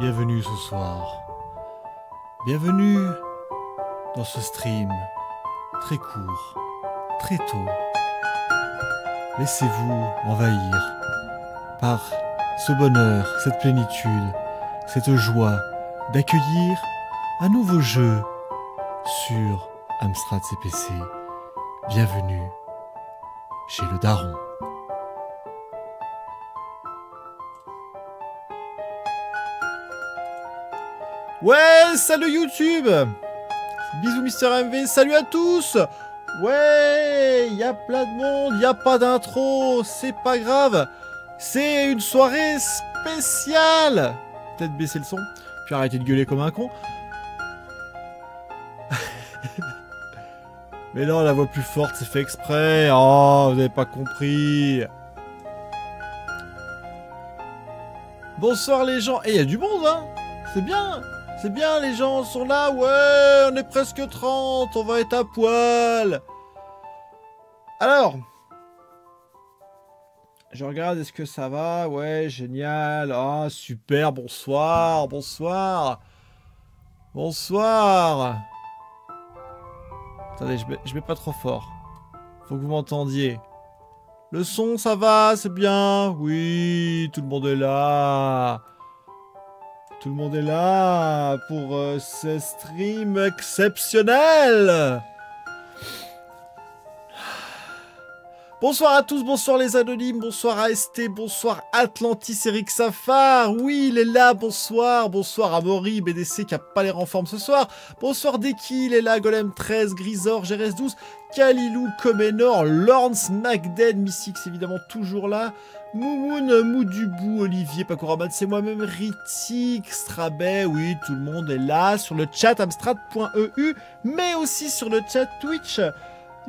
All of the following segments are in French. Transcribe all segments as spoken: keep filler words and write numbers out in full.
Bienvenue ce soir. Bienvenue dans ce stream très court, très tôt. Laissez-vous envahir par ce bonheur, cette plénitude, cette joie d'accueillir un nouveau jeu sur Amstrad C P C. Bienvenue chez le Daron. Ouais, salut YouTube. Bisous Mister M V, salut à tous. Ouais, il y a plein de monde, il n'y a pas d'intro, c'est pas grave. C'est une soirée spéciale. Peut-être baisser le son, puis arrêter de gueuler comme un con. Mais non, la voix plus forte, c'est fait exprès. Oh, vous n'avez pas compris. Bonsoir les gens. Et il y a du monde, hein. C'est bien. C'est bien, les gens sont là, ouais, on est presque trente, on va être à poil. Alors, je regarde, est-ce que ça va? Ouais, génial, ah, super, bonsoir, bonsoir. Bonsoir. Attendez, je mets, je mets pas trop fort. Faut que vous m'entendiez. Le son, ça va, c'est bien. Oui, tout le monde est là. Tout le monde est là pour euh, ce stream exceptionnel. Bonsoir à tous, bonsoir les anonymes, bonsoir A S T, bonsoir Atlantis, Eric Safar, oui il est là, bonsoir, bonsoir à Mori, B D C qui a pas les renformes ce soir, bonsoir Deki, il est là, Golem treize, Grisor, G R S douze, Kalilou, Comenor, Lorns, Magden, Missix évidemment toujours là, Moumoun, Moudubou, Olivier, Pacorabanne, c'est moi-même, Ritik, Strabet, oui, tout le monde est là, sur le chat amstrad point e u, mais aussi sur le chat Twitch.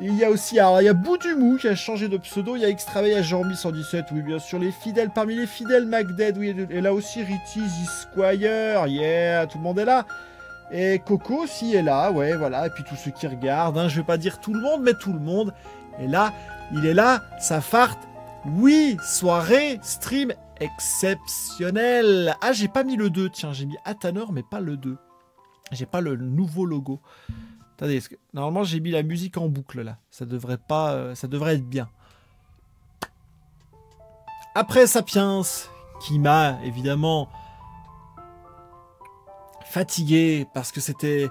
Il y a aussi, alors il y a Boudoumou qui a changé de pseudo, il y a Extravay, il y a Jean-Mi cent dix-sept, oui bien sûr, les fidèles, parmi les fidèles, Magdead, oui, et là aussi Ritty, Squire, yeah, tout le monde est là. Et Coco aussi est là, ouais, voilà, et puis tous ceux qui regardent, hein, je vais pas dire tout le monde, mais tout le monde est là, il est là, ça farte. Oui, soirée, stream exceptionnel. Ah, j'ai pas mis le deux, tiens, j'ai mis Athanor, mais pas le deux. J'ai pas le nouveau logo. Attendez, que... normalement, j'ai mis la musique en boucle, là. Ça devrait pas... Euh, ça devrait être bien. Après Sapiens, qui m'a, évidemment, fatigué, parce que c'était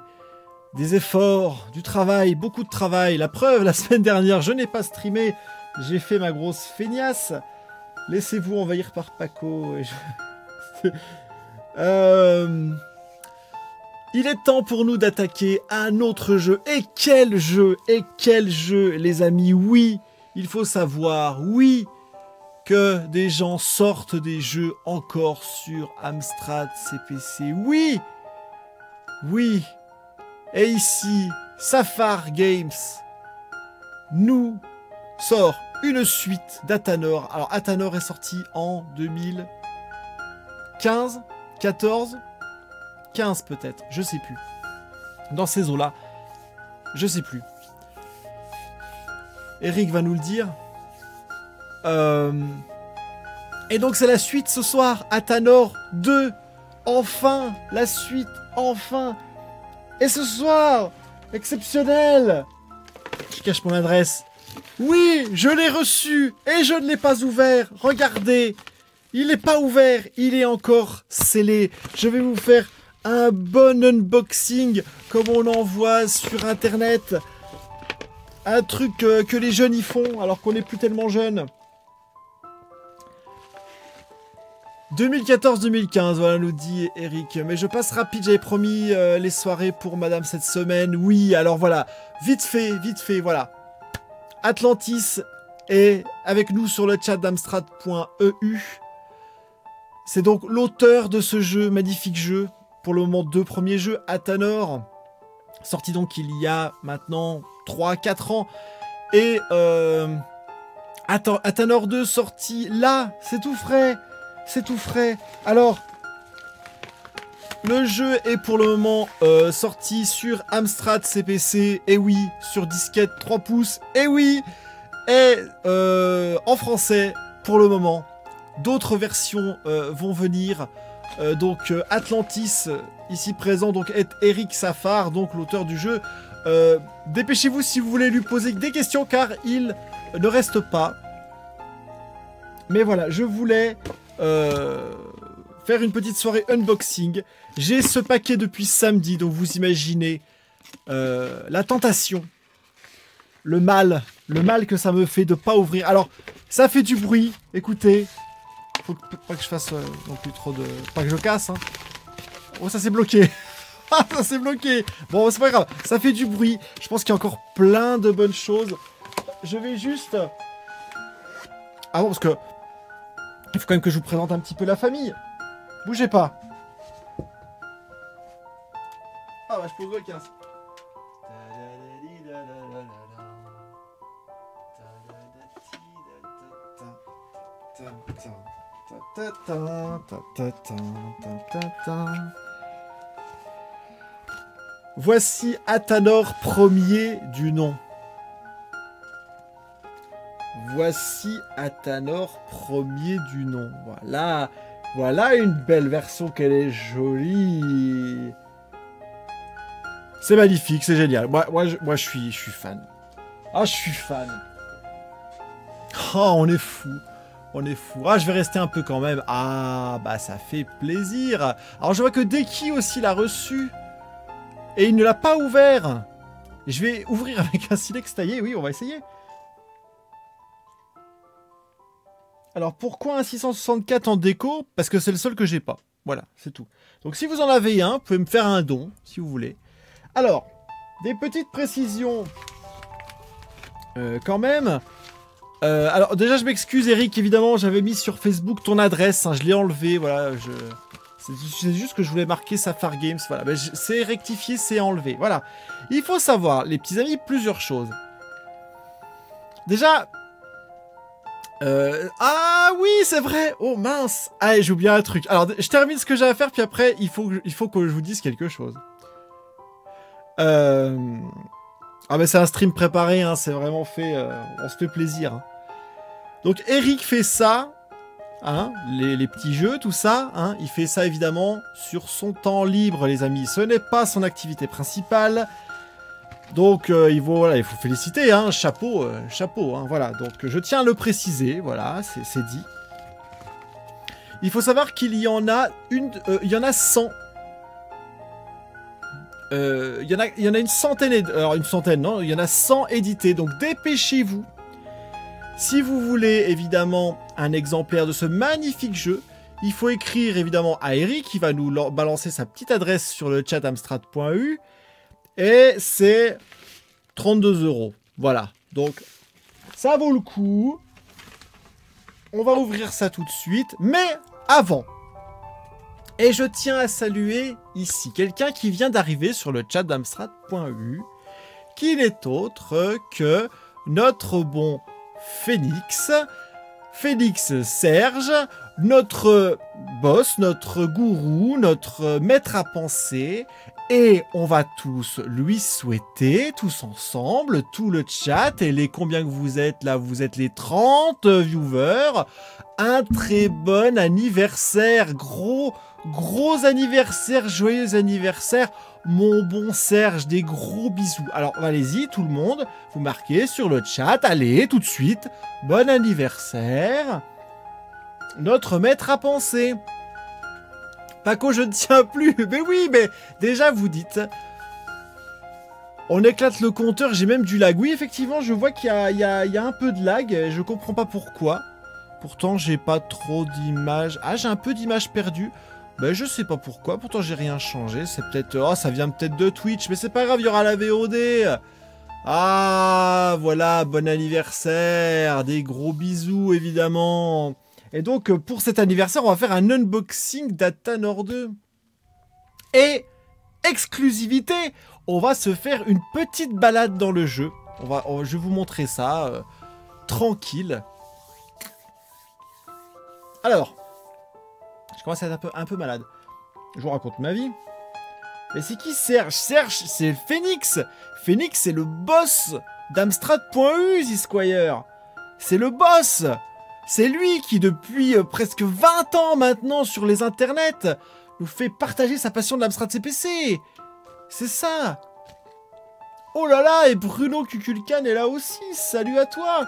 des efforts, du travail, beaucoup de travail. La preuve, la semaine dernière, je n'ai pas streamé. J'ai fait ma grosse feignasse. Laissez-vous envahir par Paco. Et je... euh... Il est temps pour nous d'attaquer un autre jeu. Et quel jeu, et quel jeu, les amis. Oui, il faut savoir, oui, que des gens sortent des jeux encore sur Amstrad C P C. Oui, oui. Et ici, Safar Games nous sort une suite d'Athanor. Alors, Athanor est sorti en deux mille quinze, quatorze, quinze peut-être, je sais plus. Dans ces eaux-là, je sais plus. Eric va nous le dire. Euh... Et donc, c'est la suite ce soir, Athanor deux. Enfin, la suite, enfin. Et ce soir, exceptionnel. Je cache mon adresse. Oui, je l'ai reçu et je ne l'ai pas ouvert. Regardez, il n'est pas ouvert, il est encore scellé. Je vais vous faire un bon unboxing comme on en voit sur Internet. Un truc euh, que les jeunes y font alors qu'on n'est plus tellement jeunes. deux mille quatorze deux mille quinze, voilà, nous dit Eric. Mais je passe rapide, j'avais promis euh, les soirées pour madame cette semaine. Oui, alors voilà, vite fait, vite fait, voilà. Atlantis est avec nous sur le chat d'amstrad point e u. C'est donc l'auteur de ce jeu, magnifique jeu, pour le moment deux premiers jeux, Athanor, sorti donc il y a maintenant trois à quatre ans, et euh, Athanor deux sorti là, c'est tout frais, c'est tout frais. Alors, le jeu est pour le moment euh, sorti sur Amstrad C P C, et oui, sur disquette trois pouces, et oui, et euh, en français pour le moment. D'autres versions euh, vont venir euh, donc euh, Atlantis, ici présent, donc est Eric Safar, donc l'auteur du jeu. Euh, dépêchez-vous si vous voulez lui poser des questions, car il ne reste pas. Mais voilà, je voulais euh, faire une petite soirée unboxing. J'ai ce paquet depuis samedi, donc vous imaginez euh, la tentation, le mal, le mal que ça me fait de pas ouvrir. Alors, ça fait du bruit, écoutez. Faut que, pas que je fasse euh, non plus trop de... Pas que je casse, hein. Oh, ça s'est bloqué. Ah, ça s'est bloqué. Bon, c'est pas grave, ça fait du bruit. Je pense qu'il y a encore plein de bonnes choses. Je vais juste... Ah non, parce que... Il faut quand même que je vous présente un petit peu la famille. Bougez pas. Ah bah, je pose le quinze. Voici Athanor premier du nom. Voici Athanor premier du nom. Voilà, voilà une belle version, qu'elle est jolie. C'est magnifique, c'est génial. Moi, moi, je, moi, je suis, je suis fan. Ah, je suis fan. Oh, on est fou. On est fou. Ah, je vais rester un peu quand même. Ah, bah ça fait plaisir. Alors, je vois que Deki aussi l'a reçu. Et il ne l'a pas ouvert. Je vais ouvrir avec un silex taillé. Oui, on va essayer. Alors, pourquoi un six cent soixante-quatre en déco? Parce que c'est le seul que j'ai pas. Voilà, c'est tout. Donc, si vous en avez un, vous pouvez me faire un don, si vous voulez. Alors, des petites précisions euh, quand même. Euh, alors déjà je m'excuse Eric, évidemment j'avais mis sur Facebook ton adresse, hein, je l'ai enlevée, voilà, je... c'est juste que je voulais marquer Safar Games, voilà, ben, c'est rectifié, c'est enlevé, voilà. Il faut savoir, les petits amis, plusieurs choses. Déjà, euh... ah oui c'est vrai, oh mince, allez j'ai oublié un truc, alors je termine ce que j'ai à faire puis après il faut, il faut que je vous dise quelque chose. Euh... Ah ben c'est un stream préparé, hein, c'est vraiment fait, euh, on se fait plaisir. Hein. Donc Eric fait ça, hein, les, les petits jeux, tout ça, hein, il fait ça évidemment sur son temps libre les amis, ce n'est pas son activité principale. Donc euh, il, faut, voilà, il faut féliciter, hein, chapeau, euh, chapeau, hein, voilà, donc je tiens à le préciser, voilà, c'est dit. Il faut savoir qu'il y en a une, euh, il y en a cent. Il euh, y, y en a une centaine, alors une centaine, non, il y en a cent édités, donc dépêchez-vous. Si vous voulez évidemment un exemplaire de ce magnifique jeu, il faut écrire évidemment à Eric, qui va nous balancer sa petite adresse sur le chat amstrad point e u, et c'est trente-deux euros. Voilà, donc ça vaut le coup. On va ouvrir ça tout de suite, mais avant. Et je tiens à saluer ici quelqu'un qui vient d'arriver sur le chat d'amstrad point e u, qui n'est autre que notre bon Phénix, Phénix Serge, notre boss, notre gourou, notre maître à penser, et on va tous lui souhaiter, tous ensemble, tout le chat, et les combien que vous êtes là, vous êtes les trente viewers, un très bon anniversaire, gros... Gros anniversaire, joyeux anniversaire, mon bon Serge, des gros bisous. Alors, allez-y, tout le monde, vous marquez sur le chat, allez, tout de suite, bon anniversaire, notre maître à penser. Paco, je ne tiens plus, mais oui, mais déjà, vous dites, on éclate le compteur, j'ai même du lag. Oui, effectivement, je vois qu'il y, y, y a un peu de lag, je comprends pas pourquoi. Pourtant, j'ai pas trop d'images, ah, j'ai un peu d'images perdues. Ben, je sais pas pourquoi, pourtant j'ai rien changé, c'est peut-être... Oh, ça vient peut-être de Twitch, mais c'est pas grave, il y aura la V O D. Ah, voilà, bon anniversaire, des gros bisous, évidemment. Et donc, pour cet anniversaire, on va faire un unboxing d'Athanor deux. Et, exclusivité, on va se faire une petite balade dans le jeu. On va, on, je vais vous montrer ça, euh, tranquille. Alors... Je commence à être un peu, un peu malade. Je vous raconte ma vie. Mais c'est qui Serge? Serge, c'est Phénix. Phénix, c'est le boss d'Amstrad point e u, Squire. C'est le boss. C'est lui qui, depuis presque vingt ans maintenant sur les internets, nous fait partager sa passion de l'Amstrad C P C. C'est ça. Oh là là, et Bruno Cuculcan est là aussi. Salut à toi.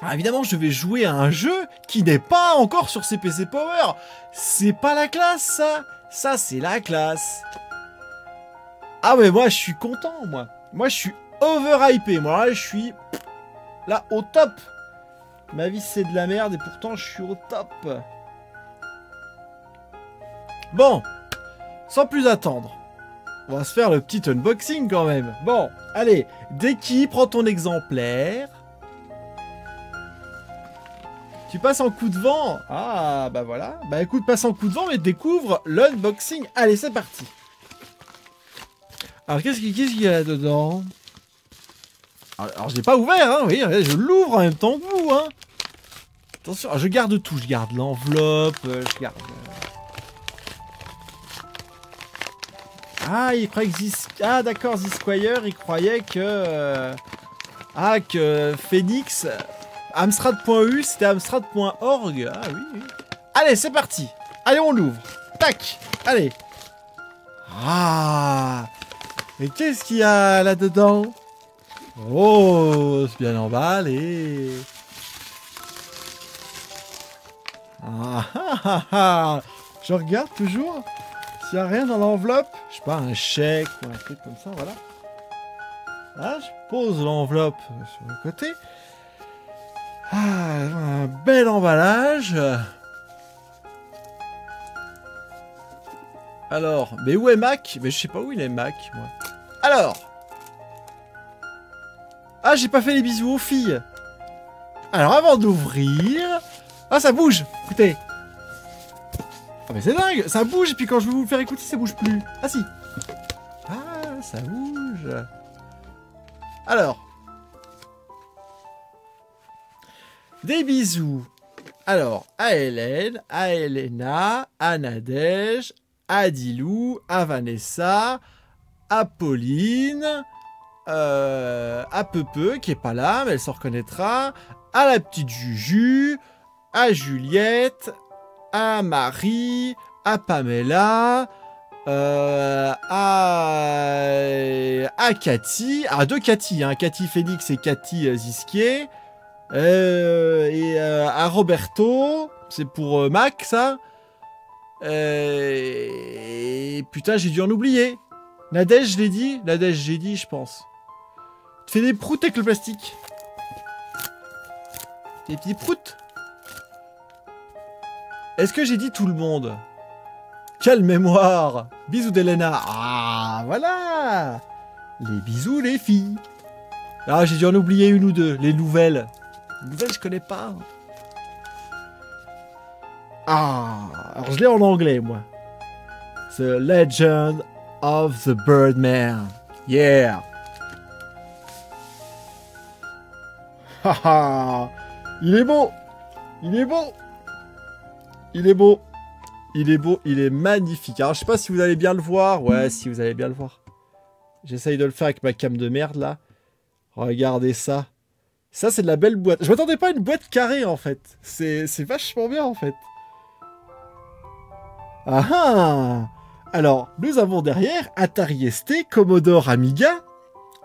Ah, évidemment, je vais jouer à un jeu qui n'est pas encore sur C P C Power. C'est pas la classe, ça. Ça, c'est la classe. Ah, mais moi, je suis content, moi. Moi, je suis overhypé. Moi, là, je suis là au top. Ma vie, c'est de la merde et pourtant, je suis au top. Bon, sans plus attendre, on va se faire le petit unboxing quand même. Bon, allez, Deki, prends ton exemplaire. Tu passes en coup de vent. Ah, bah voilà. Bah écoute, passe en coup de vent et découvre l'unboxing. Allez, c'est parti. Alors, qu'est-ce qu'il y a dedans? Alors, alors je l'ai pas ouvert, hein, vous voyez, je l'ouvre en même temps que vous, hein. Attention, je garde tout. Je garde l'enveloppe, je garde... Ah, il croyait que Zis... Ah, d'accord, Zisquire, il croyait que... Ah, que Phénix... Amstrad point e u, c'était Amstrad point org. Ah oui, oui. Allez, c'est parti. Allez, on l'ouvre. Tac. Allez. Ah. Mais qu'est-ce qu'il y a là-dedans? Oh, c'est bien emballé. Ah, ah, ah, ah. Je regarde toujours s'il n'y a rien dans l'enveloppe. Je sais pas, un chèque ou un truc comme ça, voilà. Là, je pose l'enveloppe sur le côté. Ah, un bel emballage. Alors, mais où est Mac? Mais je sais pas où il est Mac, moi. Alors. Ah, j'ai pas fait les bisous aux filles. Alors, avant d'ouvrir... Ah, ça bouge. Écoutez. Ah, mais c'est dingue. Ça bouge, et puis quand je vais vous le faire écouter, ça bouge plus. Ah, si. Ah, ça bouge. Alors. Des bisous. Alors, à Hélène, à Elena, à Nadège, à Dilou, à Vanessa, à Pauline, euh, à Pepe, qui est pas là, mais elle s'en reconnaîtra, à la petite Juju, à Juliette, à Marie, à Pamela, euh, à... à Cathy, à deux Cathy, hein, Cathy Phénix et Cathy Zisquier. Euh, et euh, à Roberto, c'est pour euh, Mac ça. Euh, et putain, j'ai dû en oublier. Nadège, je l'ai dit. Nadège, j'ai dit, je pense. Tu fais des proutes avec le plastique. Des petits proutes. Est-ce que j'ai dit tout le monde? Quelle mémoire. Bisous d'Elena. Ah, voilà. Les bisous, les filles. Ah, j'ai dû en oublier une ou deux. Les nouvelles. Nouvelle, je connais pas. Ah, alors je l'ai en anglais, moi. The Legend of the Birdman. Yeah. Haha. Il est beau. Il est beau. Il est beau. Il est beau. Il est magnifique. Alors, je sais pas si vous allez bien le voir. Ouais, si vous allez bien le voir. J'essaye de le faire avec ma cam de merde, là. Regardez ça. Ça, c'est de la belle boîte. Je m'attendais pas à une boîte carrée, en fait. C'est vachement bien, en fait. Ah ah! Alors, nous avons derrière Atari S T, Commodore Amiga,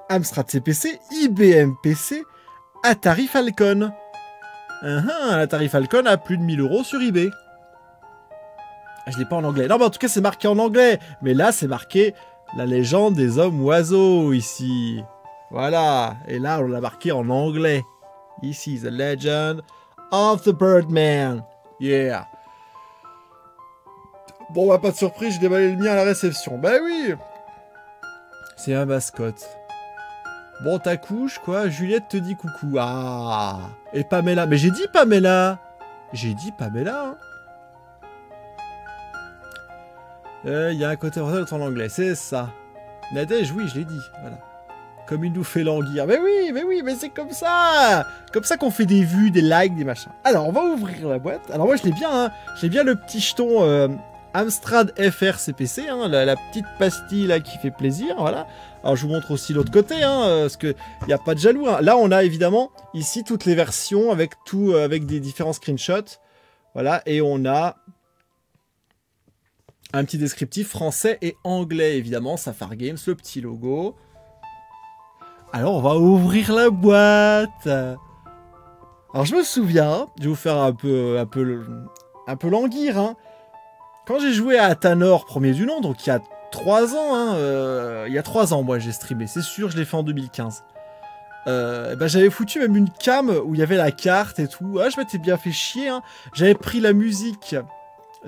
Amstrad C P C, I B M P C, Atari Falcon. Ah ah! L'Atari Falcon a plus de mille euros sur eBay. Ah, je l'ai pas en anglais. Non, mais en tout cas, c'est marqué en anglais. Mais là, c'est marqué la légende des hommes oiseaux, ici. Voilà, et là on l'a marqué en anglais. Ici, The Legend of the Birdman. Yeah. Bon, bah, pas de surprise, j'ai déballé le mien à la réception. Bah oui. C'est un mascotte. Bon, ta couche, quoi. Juliette te dit coucou. Ah. Et Pamela. Mais j'ai dit Pamela. J'ai dit Pamela. Hein. Euh, y a un côté en anglais, c'est ça. Nadège, oui, je l'ai dit. Voilà. Comme il nous fait languir. Mais oui, mais oui, mais c'est comme ça. Comme ça qu'on fait des vues, des likes, des machins. Alors, on va ouvrir la boîte. Alors, moi, je l'ai bien, hein. J'ai bien le petit jeton euh, Amstrad F R C P C, hein, la, la petite pastille là qui fait plaisir, voilà. Alors je vous montre aussi l'autre côté, hein, parce qu'il n'y a pas de jaloux. Hein. Là on a évidemment ici toutes les versions avec, tout, euh, avec des différents screenshots. Voilà, et on a un petit descriptif français et anglais, évidemment. Safar Games, le petit logo. Alors on va ouvrir la boîte. Alors je me souviens, je vais vous faire un peu, un peu, un peu languir, hein. Quand j'ai joué à Athanor, premier du nom, donc il y a trois ans, hein, euh, il y a trois ans, moi j'ai streamé, c'est sûr, je l'ai fait en deux mille quinze. Euh, ben, j'avais foutu même une cam où il y avait la carte et tout. Ah, je m'étais bien fait chier, hein. J'avais pris la musique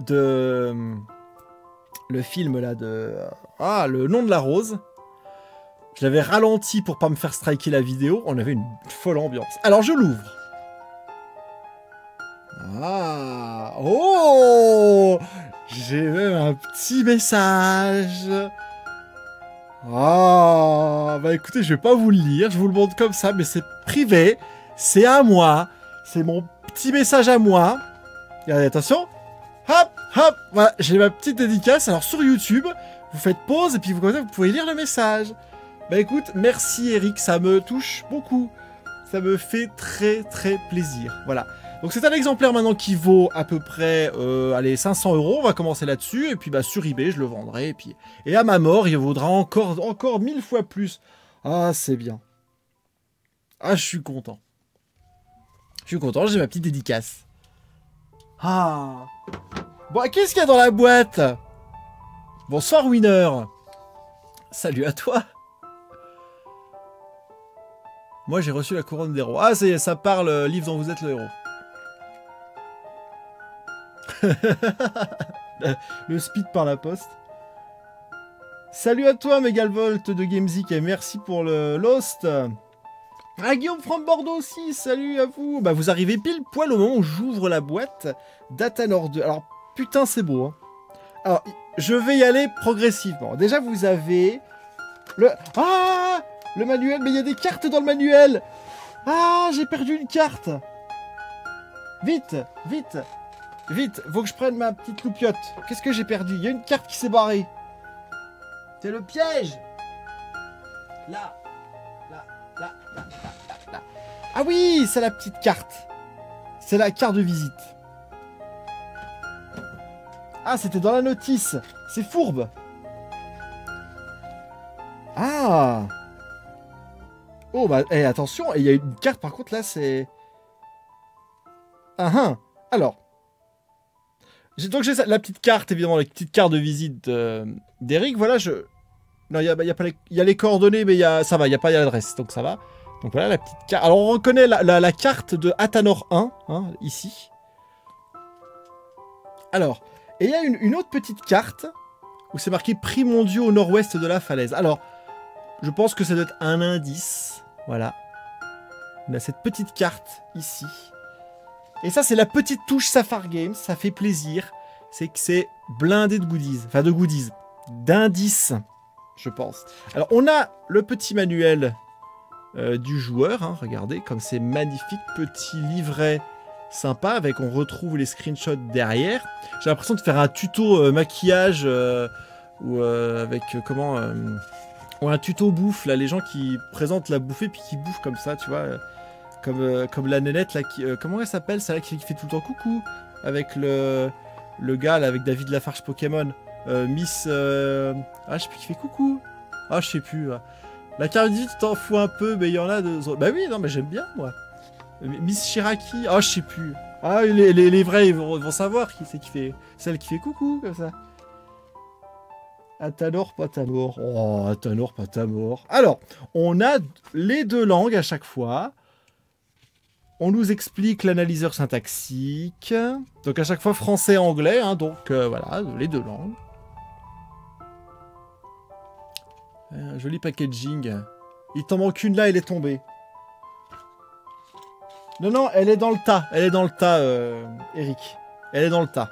de le film là de ah Le Nom de la Rose. Je l'avais ralenti pour pas me faire striker la vidéo. On avait une folle ambiance. Alors je l'ouvre. Ah, oh, j'ai même un petit message. Ah, oh, bah écoutez, je vais pas vous le lire, je vous le montre comme ça, mais c'est privé, c'est à moi, c'est mon petit message à moi. Regardez, attention, hop, hop, voilà, j'ai ma petite dédicace. Alors sur YouTube, vous faites pause et puis vous, comme ça, vous pouvez lire le message. Bah écoute, merci Eric, ça me touche beaucoup, ça me fait très très plaisir, voilà. Donc c'est un exemplaire maintenant qui vaut à peu près euh, allez, cinq cents euros, on va commencer là-dessus, et puis bah, sur eBay je le vendrai, et puis et à ma mort il vaudra encore, encore mille fois plus. Ah c'est bien. Ah je suis content. Je suis content, j'ai ma petite dédicace. Ah. Bon, qu'est-ce qu'il y a dans la boîte? Bonsoir Winner. Salut à toi. Moi j'ai reçu la couronne des rois. Ah ça y est, ça parle, euh, livre dont vous êtes le héros. Le speed par la poste. Salut à toi Megalvolt de Gamezik et merci pour le Lost. Ah Guillaume from Bordeaux aussi, salut à vous. Bah vous arrivez pile poil au moment où j'ouvre la boîte d'Athanor deux. Alors putain c'est beau, hein. Alors je vais y aller progressivement. Déjà vous avez le... Ah le manuel, mais il y a des cartes dans le manuel. Ah j'ai perdu une carte. Vite, vite. Vite, faut que je prenne ma petite loupiote. Qu'est-ce que j'ai perdu? Il y a une carte qui s'est barrée. C'est le piège. Là, là, là, là, là, là. Ah oui, c'est la petite carte. C'est la carte de visite. Ah, c'était dans la notice. C'est fourbe. Ah. Oh, bah, eh, attention. Et il y a une carte, par contre, là, c'est... Ah, hein. Alors... Donc j'ai la petite carte, évidemment, la petite carte de visite euh, d'Eric, voilà, je... Non, il y a, y a pas les... y a les coordonnées, mais y a... ça va, il n'y a pas l'adresse, donc ça va. Donc voilà la petite carte. Alors on reconnaît la, la, la carte de Athanor un, hein, ici. Alors, et il y a une, une autre petite carte, où c'est marqué Primondio au nord-ouest de la falaise. Alors, je pense que ça doit être un indice, voilà. On a cette petite carte, ici. Et ça, c'est la petite touche Safar Games, ça fait plaisir. C'est que c'est blindé de goodies, enfin de goodies, d'indices, je pense. Alors, on a le petit manuel euh, du joueur, hein, regardez, comme c'est magnifique, petit livret sympa, avec on retrouve les screenshots derrière. J'ai l'impression de faire un tuto euh, maquillage, euh, ou euh, avec, euh, comment, euh, ou un tuto bouffe, là, les gens qui présentent la bouffée, puis qui bouffent comme ça, tu vois euh, Comme, euh, comme la nénette, là, qui, euh, comment elle s'appelle, celle-là qui fait tout le temps coucou avec le, le gars, là, avec David Lafarge Pokémon. Euh, Miss... Euh... Ah, je sais plus qui fait coucou. Ah, je sais plus. Hein. La carte tu t'en fous un peu, mais il y en a deux autres. Bah oui, non, mais j'aime bien, moi. Miss Jirachi. Ah, je sais plus. Ah, les, les, les vrais, ils vont, vont savoir qui c'est qui fait... Celle qui fait coucou, comme ça. Athanor, pas ta mort. Oh, Athanor, pas ta mort. Alors, on a les deux langues à chaque fois. On nous explique l'analyseur syntaxique. Donc à chaque fois français et anglais, hein, donc euh, voilà, les deux langues. Un joli packaging. Il t'en manque une là, elle est tombée. Non, non, elle est dans le tas. Elle est dans le tas, euh, Eric. Elle est dans le tas.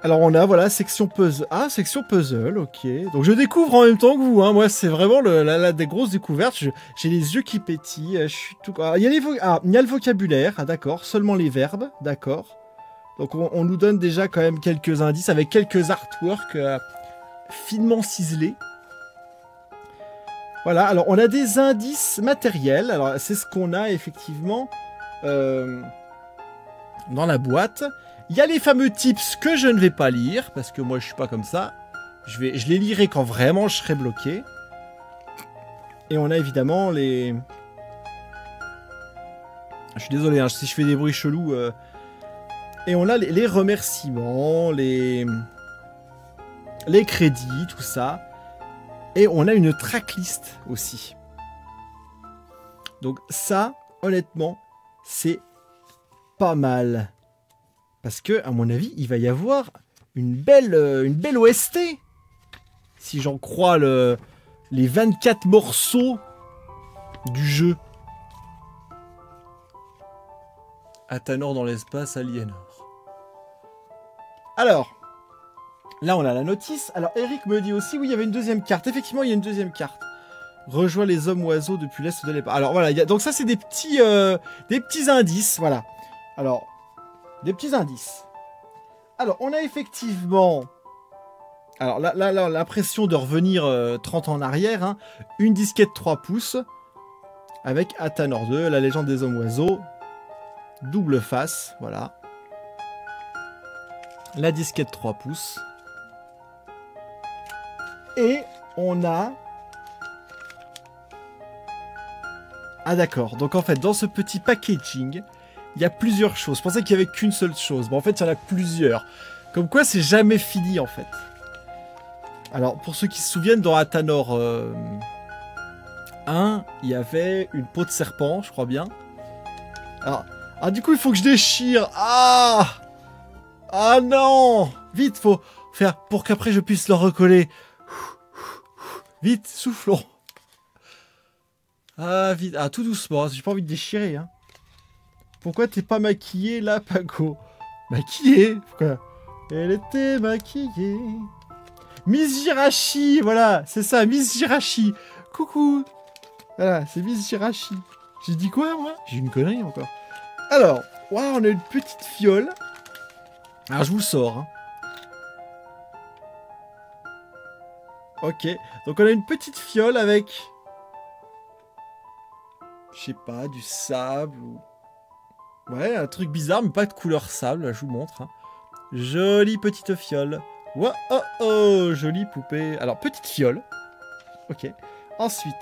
Alors on a, voilà, section puzzle. Ah, section puzzle, ok. Donc je découvre en même temps que vous, hein. Moi, c'est vraiment le, la, la des grosses découvertes. J'ai les yeux qui pétillent, je suis tout... Ah, il y a les vo... ah, il y a le vocabulaire, ah d'accord. Seulement les verbes, d'accord. Donc on, on nous donne déjà quand même quelques indices avec quelques artworks euh, finement ciselés. Voilà, alors on a des indices matériels. Alors c'est ce qu'on a effectivement euh, dans la boîte. Il y a les fameux tips que je ne vais pas lire, parce que moi je suis pas comme ça. Je, vais, je les lirai quand vraiment je serai bloqué. Et on a évidemment les... Je suis désolé hein, si je fais des bruits chelous. Euh... Et on a les, les remerciements, les... les crédits, tout ça. Et on a une tracklist aussi. Donc ça, honnêtement, c'est pas mal. Parce que, à mon avis, il va y avoir une belle, une belle O S T. Si j'en crois le, les vingt-quatre morceaux du jeu. Athanor dans l'espace, Aliénor. Alors, là on a la notice. Alors Eric me dit aussi, oui il y avait une deuxième carte. Effectivement il y a une deuxième carte. Rejoins les hommes oiseaux depuis l'est de l'époque. Alors voilà, y a, donc ça c'est des petits, euh, des petits indices. Voilà. Alors, des petits indices. Alors, on a effectivement... Alors, là, là, là l'impression de revenir euh, trente ans en arrière. Hein. Une disquette trois pouces. Avec Athanor deux, la légende des hommes-oiseaux. Double face, voilà. La disquette trois pouces. Et on a... Ah d'accord, donc en fait, dans ce petit packaging... Il y a plusieurs choses. Je pensais qu'il n'y avait qu'une seule chose. Mais en fait, il y en a plusieurs. Comme quoi, c'est jamais fini, en fait. Alors, pour ceux qui se souviennent, dans Athanor euh, un, il y avait une peau de serpent, je crois bien. Ah, ah du coup, il faut que je déchire. Ah Ah non Vite, faut faire pour qu'après, je puisse le recoller. Vite, soufflons. Ah, vite. Ah, tout doucement. J'ai pas envie de déchirer, hein. Pourquoi t'es pas maquillée là, Paco? Maquillée? Pourquoi? Elle était maquillée. Miss Jirachi, voilà, c'est ça, Miss Jirachi. Coucou. Voilà, c'est Miss Jirachi. J'ai dit quoi, moi? J'ai une connerie encore. Alors, waouh, on a une petite fiole. Alors, je vous le sors. Hein. Ok, donc on a une petite fiole avec... Je sais pas, du sable ou... Ouais, un truc bizarre, mais pas de couleur sable, là, je vous montre. Hein. Jolie petite fiole. Wow, oh, oh, jolie poupée. Alors, petite fiole. Ok. Ensuite.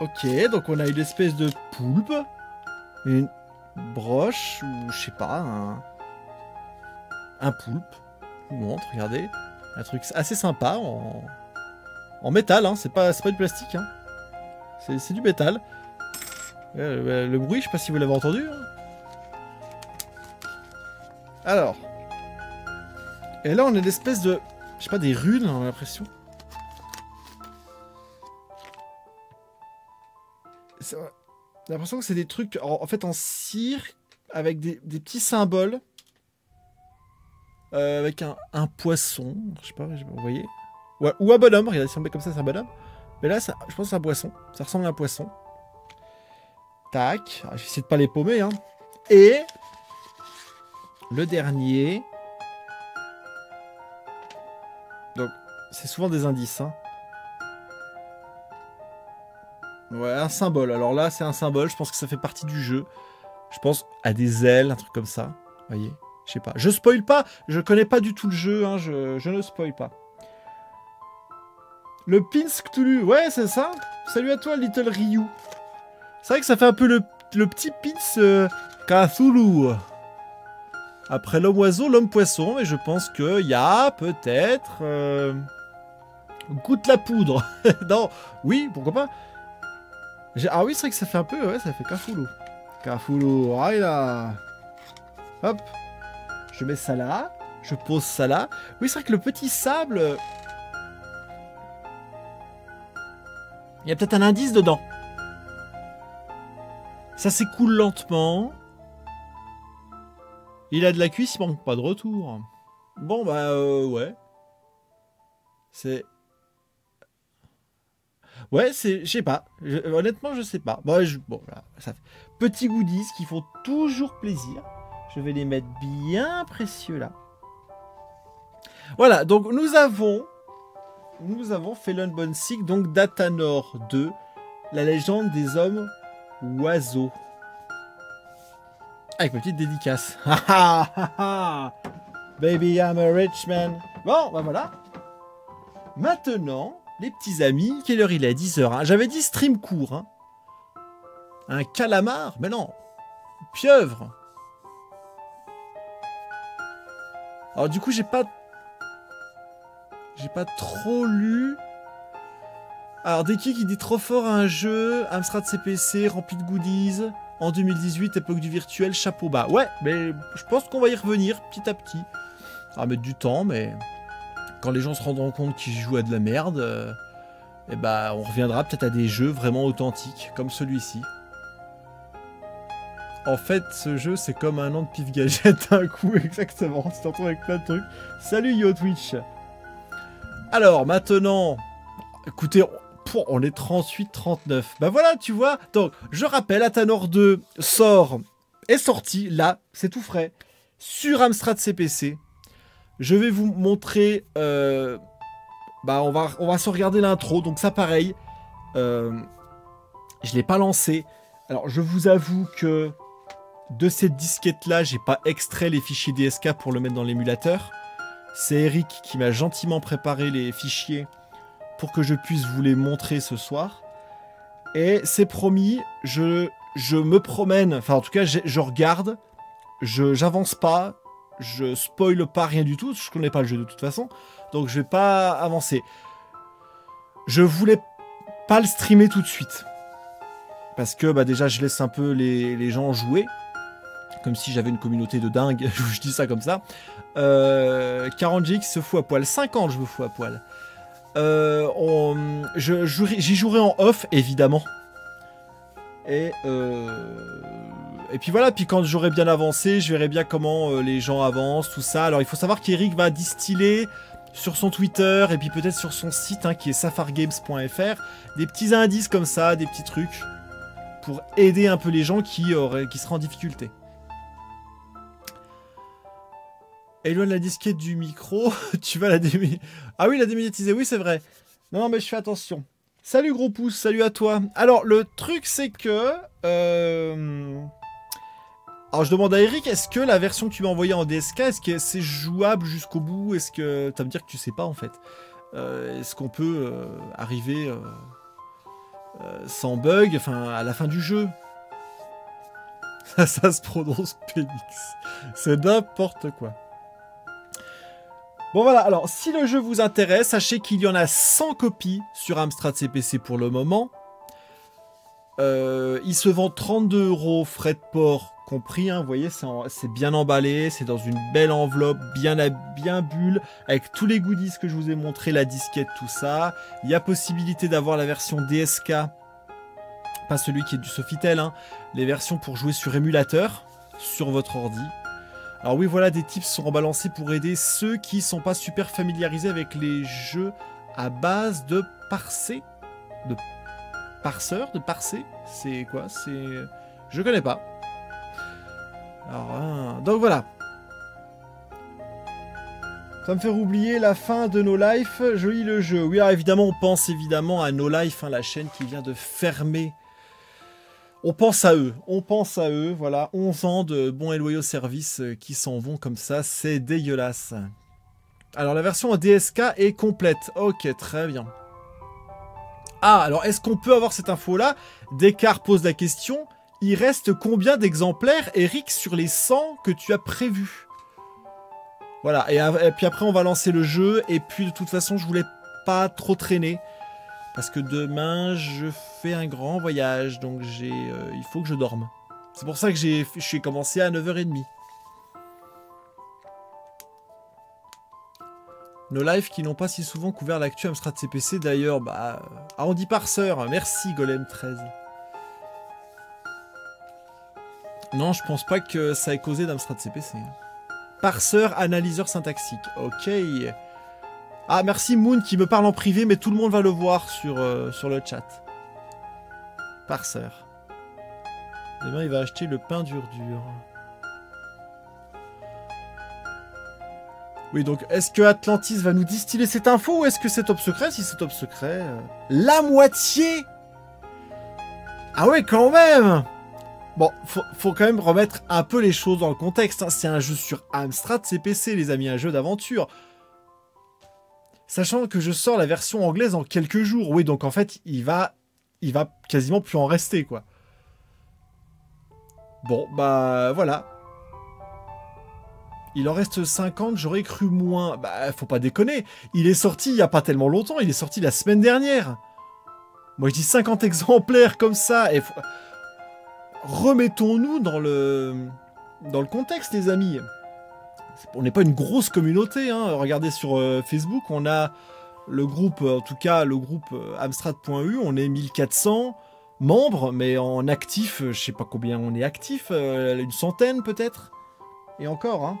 Ok, donc on a une espèce de poulpe. Une broche, ou je sais pas, un... Un poulpe. Je vous montre, regardez. Un truc assez sympa, en, en métal, hein. C'est pas, c'est pas du plastique, hein. C'est du métal. Euh, le bruit, je sais pas si vous l'avez entendu. Alors. Et là, on a des espèces de... Je sais pas, des runes, on a l'impression. J'ai l'impression que c'est des trucs, en, en fait, en cire, avec des, des petits symboles. Euh, avec un, un poisson, je sais pas, vous voyez. Ou, ou un bonhomme, regardez, si on met comme ça, c'est un bonhomme. Mais là, ça, je pense que c'est un poisson. Ça ressemble à un poisson. Tac. J'essaie de pas les paumer. Hein. Et le dernier. Donc, c'est souvent des indices. Hein. Ouais, un symbole. Alors là, c'est un symbole. Je pense que ça fait partie du jeu. Je pense à des ailes, un truc comme ça. Vous voyez, je sais pas. Je spoil pas. Je connais pas du tout le jeu. Hein. Je, je ne spoil pas. Le pins Cthulhu, ouais c'est ça. Salut à toi Little Ryu. C'est vrai que ça fait un peu le, le petit pins euh, Cthulhu. Après l'homme oiseau, l'homme poisson, et je pense qu'il y a peut-être... Euh, goûte la poudre. Non, oui, pourquoi pas. Ah oui c'est vrai que ça fait un peu, ouais ça fait Cthulhu. Cthulhu, ah là. Hop, je mets ça là, je pose ça là. Oui c'est vrai que le petit sable... Il y a peut-être un indice dedans. Ça s'écoule lentement. Il a de la cuisse, il manque pas de retour. Bon, bah, euh, ouais. C'est... Ouais, c'est, je sais pas. Je, honnêtement, je sais pas. Bon, je, bon là, ça fait... Petits goodies qui font toujours plaisir. Je vais les mettre bien précieux là. Voilà, donc nous avons... Nous avons fait l'unboxing donc d'Athanor deux, la légende des hommes oiseaux. Avec ma petite dédicace. Baby, I'm a rich man. Bon, ben voilà. Maintenant, les petits amis, quelle heure il est? dix heures. Hein. J'avais dit stream court. Hein. Un calamar? Mais non. Pieuvre. Alors du coup, j'ai pas... J'ai pas trop lu. Alors, Deki qui dit trop fort à un jeu, Amstrad C P C, rempli de goodies, en deux mille dix-huit, époque du virtuel, chapeau bas. Ouais, mais je pense qu'on va y revenir petit à petit. Ça va mettre du temps, mais quand les gens se rendront compte qu'ils jouent à de la merde, euh, et bah, on reviendra peut-être à des jeux vraiment authentiques, comme celui-ci. En fait, ce jeu, c'est comme un an de Pif Gadget d'un coup, exactement. On se retrouve avec plein de trucs. Salut Yo Twitch! Alors, maintenant, écoutez, on est trente-huit trente-neuf. Bah voilà, tu vois. Donc, je rappelle, Athanor deux sort, est sorti, là, c'est tout frais, sur Amstrad C P C. Je vais vous montrer, euh, bah on va, on va se regarder l'intro, donc ça pareil. Euh, je ne l'ai pas lancé. Alors, je vous avoue que de cette disquette-là, j'ai pas extrait les fichiers D S K pour le mettre dans l'émulateur. C'est Eric qui m'a gentiment préparé les fichiers pour que je puisse vous les montrer ce soir. Et c'est promis, je, je me promène, enfin en tout cas je, je regarde, je j'avance pas, je spoil pas rien du tout, je connais pas le jeu de toute façon, donc je vais pas avancer. Je voulais pas le streamer tout de suite, parce que bah, déjà je laisse un peu les, les gens jouer. Comme si j'avais une communauté de dingue, je dis ça comme ça. Euh, quarante G X se fout à poil, cinquante je me fous à poil. Euh, on, je, j'y jouerai en off, évidemment. Et, euh, et puis voilà, puis quand j'aurai bien avancé, je verrai bien comment euh, les gens avancent, tout ça. Alors il faut savoir qu'Eric va distiller sur son Twitter, et puis peut-être sur son site, hein, qui est safar games point F R, des petits indices comme ça, des petits trucs, pour aider un peu les gens qui, auraient, qui seraient en difficulté. Éloigne la disquette du micro, tu vas la déménétiser. Ah oui, la déménétiser, oui, c'est vrai. Non, non, mais je fais attention. Salut, gros pouce, salut à toi. Alors, le truc, c'est que... Euh... Alors, je demande à Eric, est-ce que la version que tu m'as envoyée en D S K, est-ce que c'est jouable jusqu'au bout? Est-ce que... Ça veut dire que tu sais pas, en fait. Euh, est-ce qu'on peut euh, arriver euh, euh, sans bug, enfin, à la fin du jeu? Ça, ça se prononce Phénix. C'est n'importe quoi. Bon voilà, alors si le jeu vous intéresse, sachez qu'il y en a cent copies sur Amstrad C P C pour le moment. Euh, il se vend trente-deux euros, frais de port compris, hein, vous voyez, c'est bien emballé, c'est dans une belle enveloppe, bien, bien bulle, avec tous les goodies que je vous ai montré, la disquette, tout ça. Il y a possibilité d'avoir la version D S K, pas celui qui est du Sofitel, hein, les versions pour jouer sur émulateur, sur votre ordi. Alors oui, voilà, des tips sont balancés pour aider ceux qui ne sont pas super familiarisés avec les jeux à base de parser. De parseur, de parser. C'est quoi? C'est... Je connais pas. Alors, hein... Donc voilà. Ça me fait oublier la fin de No Life. Je lis le jeu. Oui, alors évidemment, on pense évidemment à No Life, hein, la chaîne qui vient de fermer. On pense à eux, on pense à eux, voilà, onze ans de bons et loyaux services qui s'en vont comme ça, c'est dégueulasse. Alors la version en D S K est complète, ok, très bien. Ah, alors est-ce qu'on peut avoir cette info-là? Descartes pose la question, il reste combien d'exemplaires, Eric, sur les cent que tu as prévus? Voilà, et, et puis après on va lancer le jeu, et puis de toute façon je voulais pas trop traîner. Parce que demain, je fais un grand voyage, donc j'ai, euh, il faut que je dorme. C'est pour ça que j'ai, je suis commencé à neuf heures trente. Nos lives qui n'ont pas si souvent couvert l'actu Amstrad C P C, d'ailleurs, bah... Ah, on dit parseur, merci Golem treize. Non, je pense pas que ça ait causé d'Amstrad C P C. Parseur, analyseur syntaxique, ok. Ah, merci Moon qui me parle en privé, mais tout le monde va le voir sur, euh, sur le chat. Parseur. Demain, il va acheter le pain dur-dur. Oui, donc, est-ce que Atlantis va nous distiller cette info ou est-ce que c'est top secret? Si c'est top secret... Euh... La moitié? Ah ouais, quand même. Bon, faut, faut quand même remettre un peu les choses dans le contexte. Hein. C'est un jeu sur Amstrad C P C, les amis, un jeu d'aventure. Sachant que je sors la version anglaise en quelques jours. Oui, donc en fait, il va, il va quasiment plus en rester, quoi. Bon, bah, voilà. Il en reste cinquante, j'aurais cru moins. Bah, faut pas déconner. Il est sorti il y a pas tellement longtemps. Il est sorti la semaine dernière. Moi, je dis cinquante exemplaires comme ça. Et faut... Remettons-nous dans le... dans le contexte, les amis. On n'est pas une grosse communauté. Hein. Regardez sur euh, Facebook, on a le groupe, en tout cas, le groupe euh, Amstrad point E U. On est mille quatre cents membres, mais en actif, euh, je sais pas combien on est actif. Euh, une centaine, peut-être. Et encore, hein.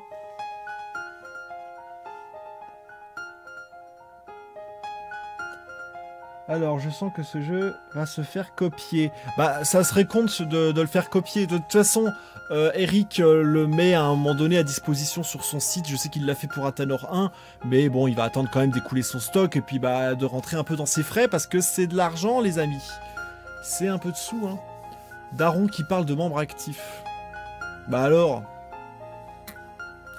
Alors, je sens que ce jeu va se faire copier. Bah, ça serait con de, de le faire copier. De toute façon, euh, Eric euh, le met à un moment donné à disposition sur son site. Je sais qu'il l'a fait pour Athanor un, mais bon, il va attendre quand même d'écouler son stock et puis bah de rentrer un peu dans ses frais parce que c'est de l'argent, les amis. C'est un peu de sous, hein. Daron qui parle de membres actifs. Bah alors...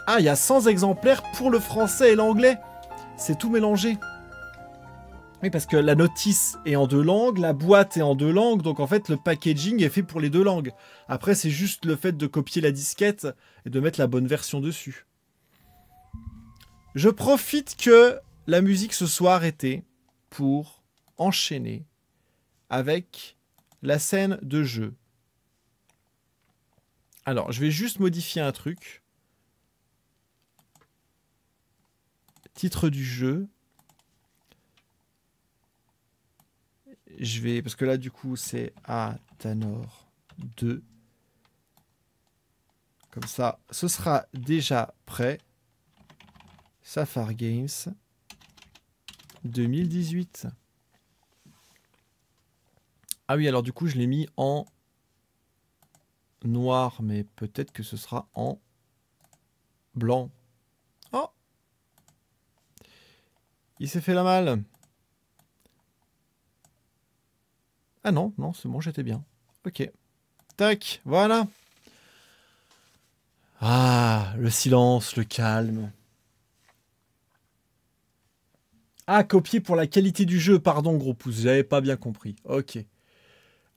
Ah, il y a cent exemplaires pour le français et l'anglais. C'est tout mélangé. Oui, parce que la notice est en deux langues, la boîte est en deux langues, donc en fait, le packaging est fait pour les deux langues. Après, c'est juste le fait de copier la disquette et de mettre la bonne version dessus. Je profite que la musique se soit arrêtée pour enchaîner avec la scène de jeu. Alors, je vais juste modifier un truc. Titre du jeu. Je vais... Parce que là, du coup, c'est Athanor deux. Comme ça, ce sera déjà prêt. Safar Games deux mille dix-huit. Ah oui, alors du coup, je l'ai mis en noir, mais peut-être que ce sera en blanc. Oh! Il s'est fait la malle. Ah non, non, c'est bon, j'étais bien. Ok. Tac, voilà. Ah, le silence, le calme. Ah, copier pour la qualité du jeu, pardon, gros pouce, j'avais pas bien compris. Ok.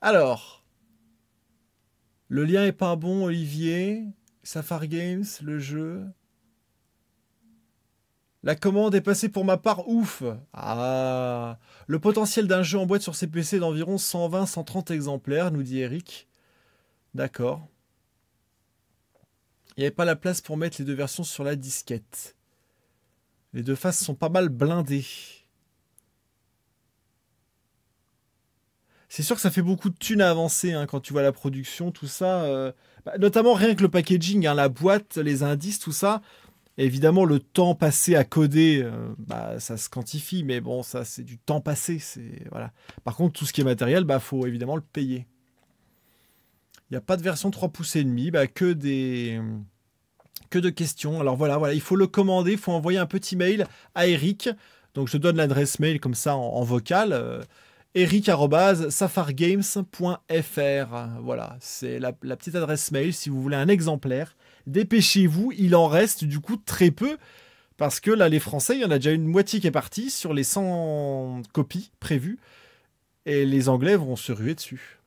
Alors, le lien est pas bon, Olivier. Safar Games, le jeu. La commande est passée pour ma part, ouf. Ah. Le potentiel d'un jeu en boîte sur C P C est d'environ cent vingt à cent trente exemplaires, nous dit Eric. D'accord. Il n'y avait pas la place pour mettre les deux versions sur la disquette. Les deux faces sont pas mal blindées. C'est sûr que ça fait beaucoup de thunes à avancer hein, quand tu vois la production, tout ça. Euh... Bah, notamment rien que le packaging, hein, la boîte, les indices, tout ça... Évidemment, le temps passé à coder, euh, bah, ça se quantifie, mais bon, ça, c'est du temps passé. C'est, voilà. Par contre, tout ce qui est matériel, bah, faut évidemment le payer. Il n'y a pas de version trois pouces et demi, bah, que des que de questions. Alors voilà, voilà, il faut le commander, il faut envoyer un petit mail à Eric. Donc, je donne l'adresse mail comme ça en, en vocal. Euh, eric arobase safargames point fr. Voilà, c'est la, la petite adresse mail si vous voulez un exemplaire. Dépêchez-vous, il en reste du coup très peu, parce que là, les Français, il y en a déjà une moitié qui est partie sur les cent copies prévues, et les Anglais vont se ruer dessus.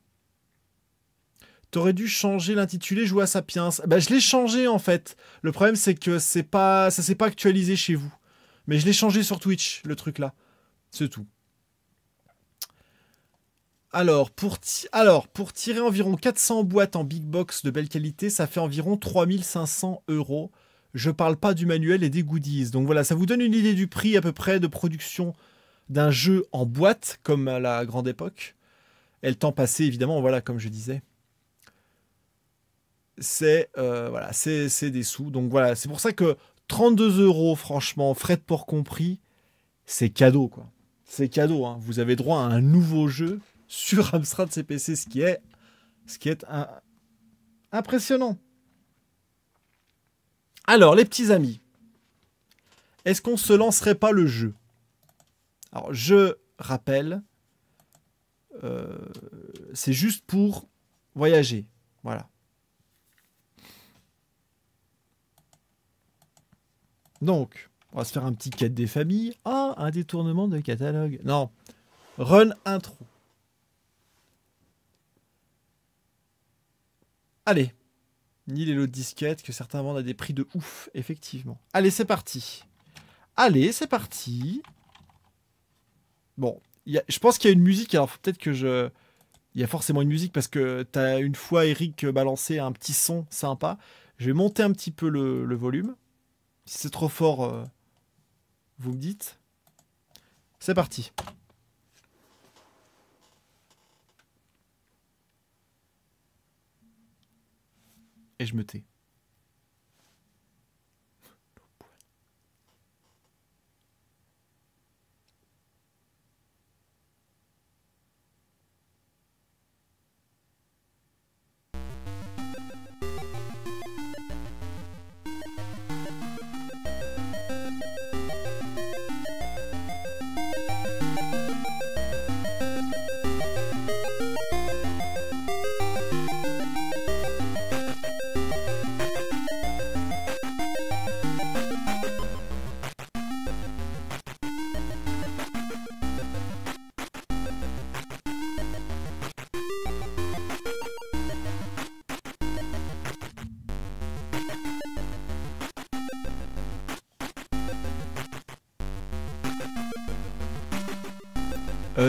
T'aurais dû changer l'intitulé « Joue à Sapiens ». Bah, je l'ai changé, en fait. Le problème, c'est que c'est pas, ça s'est pas actualisé chez vous. Mais je l'ai changé sur Twitch, le truc-là. C'est tout. Alors pour, Alors, pour tirer environ quatre cents boîtes en big box de belle qualité, ça fait environ trois mille cinq cents euros. Je parle pas du manuel et des goodies. Donc voilà, ça vous donne une idée du prix à peu près de production d'un jeu en boîte, comme à la grande époque. Et le temps passé, évidemment, voilà, comme je disais. C'est euh, voilà, c'est des sous. Donc voilà, c'est pour ça que trente-deux euros, franchement, frais de port compris, c'est cadeau, quoi. C'est cadeau, hein. Vous avez droit à un nouveau jeu sur Amstrad C P C, ce qui est, ce qui est un... impressionnant. Alors, les petits amis, est-ce qu'on se lancerait pas le jeu? Alors, je rappelle, euh, c'est juste pour voyager, voilà. Donc, on va se faire un petit quête des familles. Ah, un détournement de catalogue. Non, run intro. Allez, ni les lots de disquettes que certains vendent à des prix de ouf, effectivement. Allez, c'est parti. Allez, c'est parti. Bon, y a, je pense qu'il y a une musique. Alors, peut-être que je... Il y a forcément une musique parce que tu as une fois Eric balancé un petit son sympa. Je vais monter un petit peu le, le volume. Si c'est trop fort, euh, vous me dites. C'est parti. Et je me tais.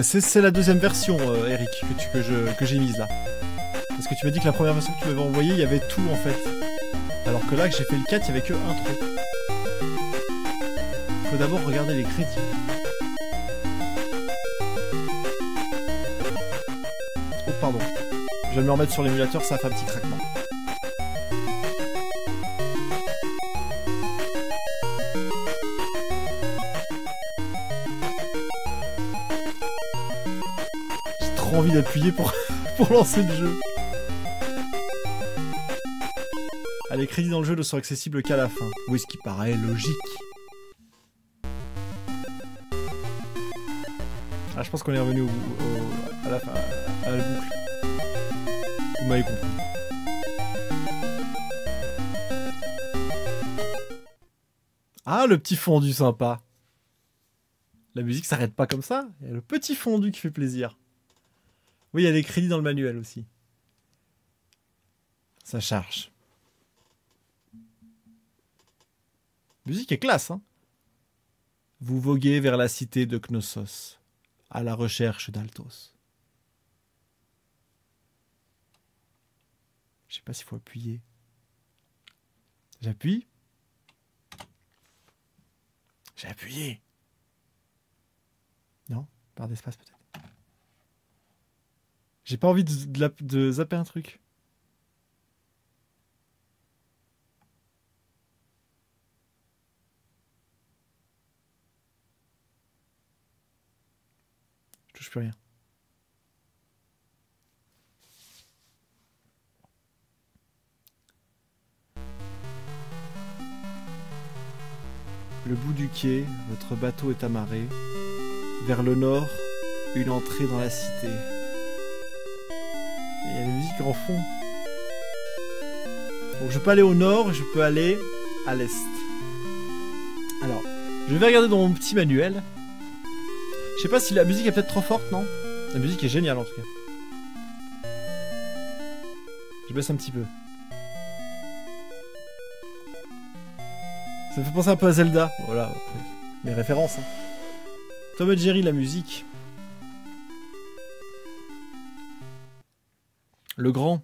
C'est la deuxième version, euh, Eric, que, tu, que, je, que j'ai mise là. Parce que tu m'as dit que la première version que tu m'avais envoyée, il y avait tout en fait. Alors que là, que j'ai fait le quatre, il n'y avait que un trou. Il faut d'abord regarder les crédits. Oh, pardon. Je vais me remettre sur l'émulateur, ça fait un petit craquement. Envie d'appuyer pour, pour lancer le jeu. Ah, les crédits dans le jeu ne sont accessibles qu'à la fin. Oui, ce qui paraît logique. Ah, je pense qu'on est revenu au, au, à la fin, à la boucle. Vous m'avez compris. Ah, le petit fondu sympa. La musique s'arrête pas comme ça. Il y a le petit fondu qui fait plaisir. Oui, il y a des crédits dans le manuel aussi. Ça charge. La musique est classe, hein. Vous voguez vers la cité de Knossos, à la recherche d'Altos. Je sais pas s'il faut appuyer. J'appuie. J'ai appuyé. Non, barre d'espace peut-être. J'ai pas envie de, de, de zapper un truc. Je touche plus rien. Le bout du quai, votre bateau est amarré. Vers le nord, une entrée dans la cité. Il y a la musique en fond. Donc je peux aller au nord, je peux aller à l'est. Alors, je vais regarder dans mon petit manuel. Je sais pas si la musique est peut-être trop forte, non? La musique est géniale en tout cas. Je baisse un petit peu. Ça me fait penser un peu à Zelda. Voilà, mes références. Hein. Tom et Jerry, la musique. Le grand.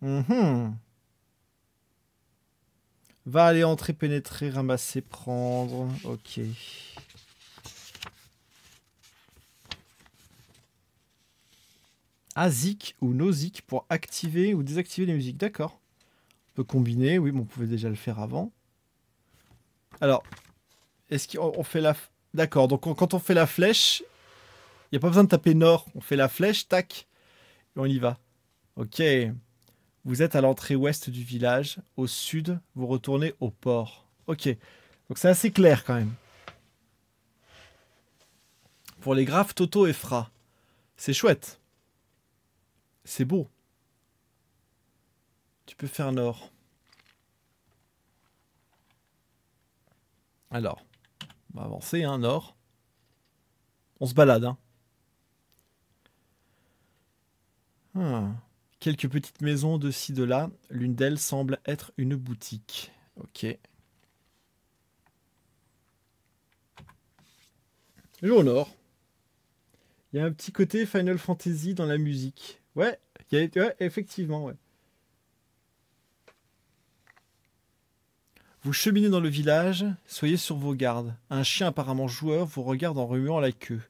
Mmh. Va aller entrer, pénétrer, ramasser, prendre. Ok. Asic ou Nozic pour activer ou désactiver les musiques. D'accord. peut combiner, oui, mais on pouvait déjà le faire avant. Alors, est-ce qu'on fait la... D'accord, donc on, quand on fait la flèche, il n'y a pas besoin de taper nord. On fait la flèche, tac, et on y va. Ok, vous êtes à l'entrée ouest du village. Au sud, vous retournez au port. Ok, donc c'est assez clair quand même. Pour les graphes Toto et Fra, c'est chouette. C'est beau. Tu peux faire nord. Alors, on va avancer, hein, nord. On se balade, hein. Hmm. Quelques petites maisons de ci, de là. L'une d'elles semble être une boutique. Ok. Et au nord. Il y a un petit côté Final Fantasy dans la musique. Ouais, y a, ouais effectivement, ouais. Vous cheminez dans le village, soyez sur vos gardes. Un chien apparemment joueur vous regarde en remuant la queue.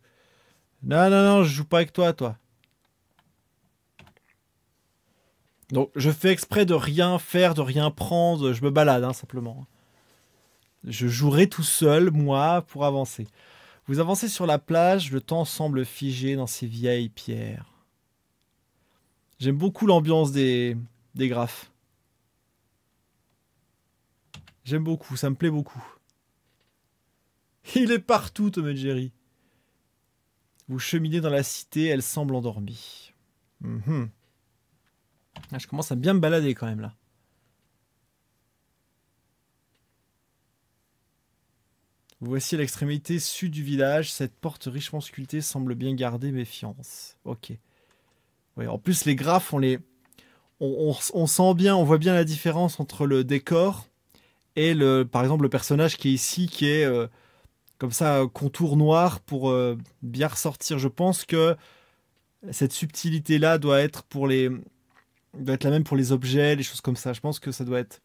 Non, non, non, je joue pas avec toi, toi. Donc, je fais exprès de rien faire, de rien prendre. Je me balade, hein, simplement. Je jouerai tout seul, moi, pour avancer. Vous avancez sur la plage, le temps semble figé dans ces vieilles pierres. J'aime beaucoup l'ambiance des, des graphes. J'aime beaucoup, ça me plaît beaucoup. Il est partout, Tom et Jerry. Vous cheminez dans la cité, elle semble endormie. Mm-hmm. Ah, je commence à bien me balader quand même, là. Voici l'extrémité sud du village. Cette porte richement sculptée semble bien garder méfiance. Ok. Ouais, en plus, les graphes, on les... On, on, on sent bien, on voit bien la différence entre le décor... Et le, par exemple, le personnage qui est ici, qui est euh, comme ça, contour noir pour euh, bien ressortir. Je pense que cette subtilité-là doit être pour les, doit être la même pour les objets, les choses comme ça. Je pense que ça doit être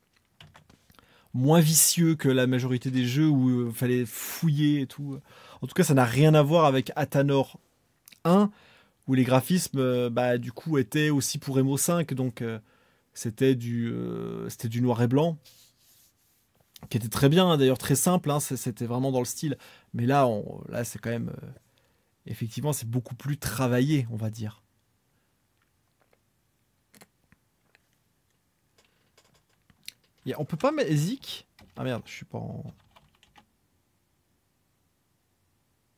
moins vicieux que la majorité des jeux où il euh, fallait fouiller et tout. En tout cas, ça n'a rien à voir avec Athanor un, où les graphismes, euh, bah, du coup, étaient aussi pour Emo cinq. Donc, euh, c'était du, euh, c'était du noir et blanc. Qui était très bien, hein, d'ailleurs très simple, hein, c'était vraiment dans le style. Mais là, on, là c'est quand même... Euh, effectivement, c'est beaucoup plus travaillé, on va dire. Et on peut pas mettre Zik. Ah merde, je suis pas en...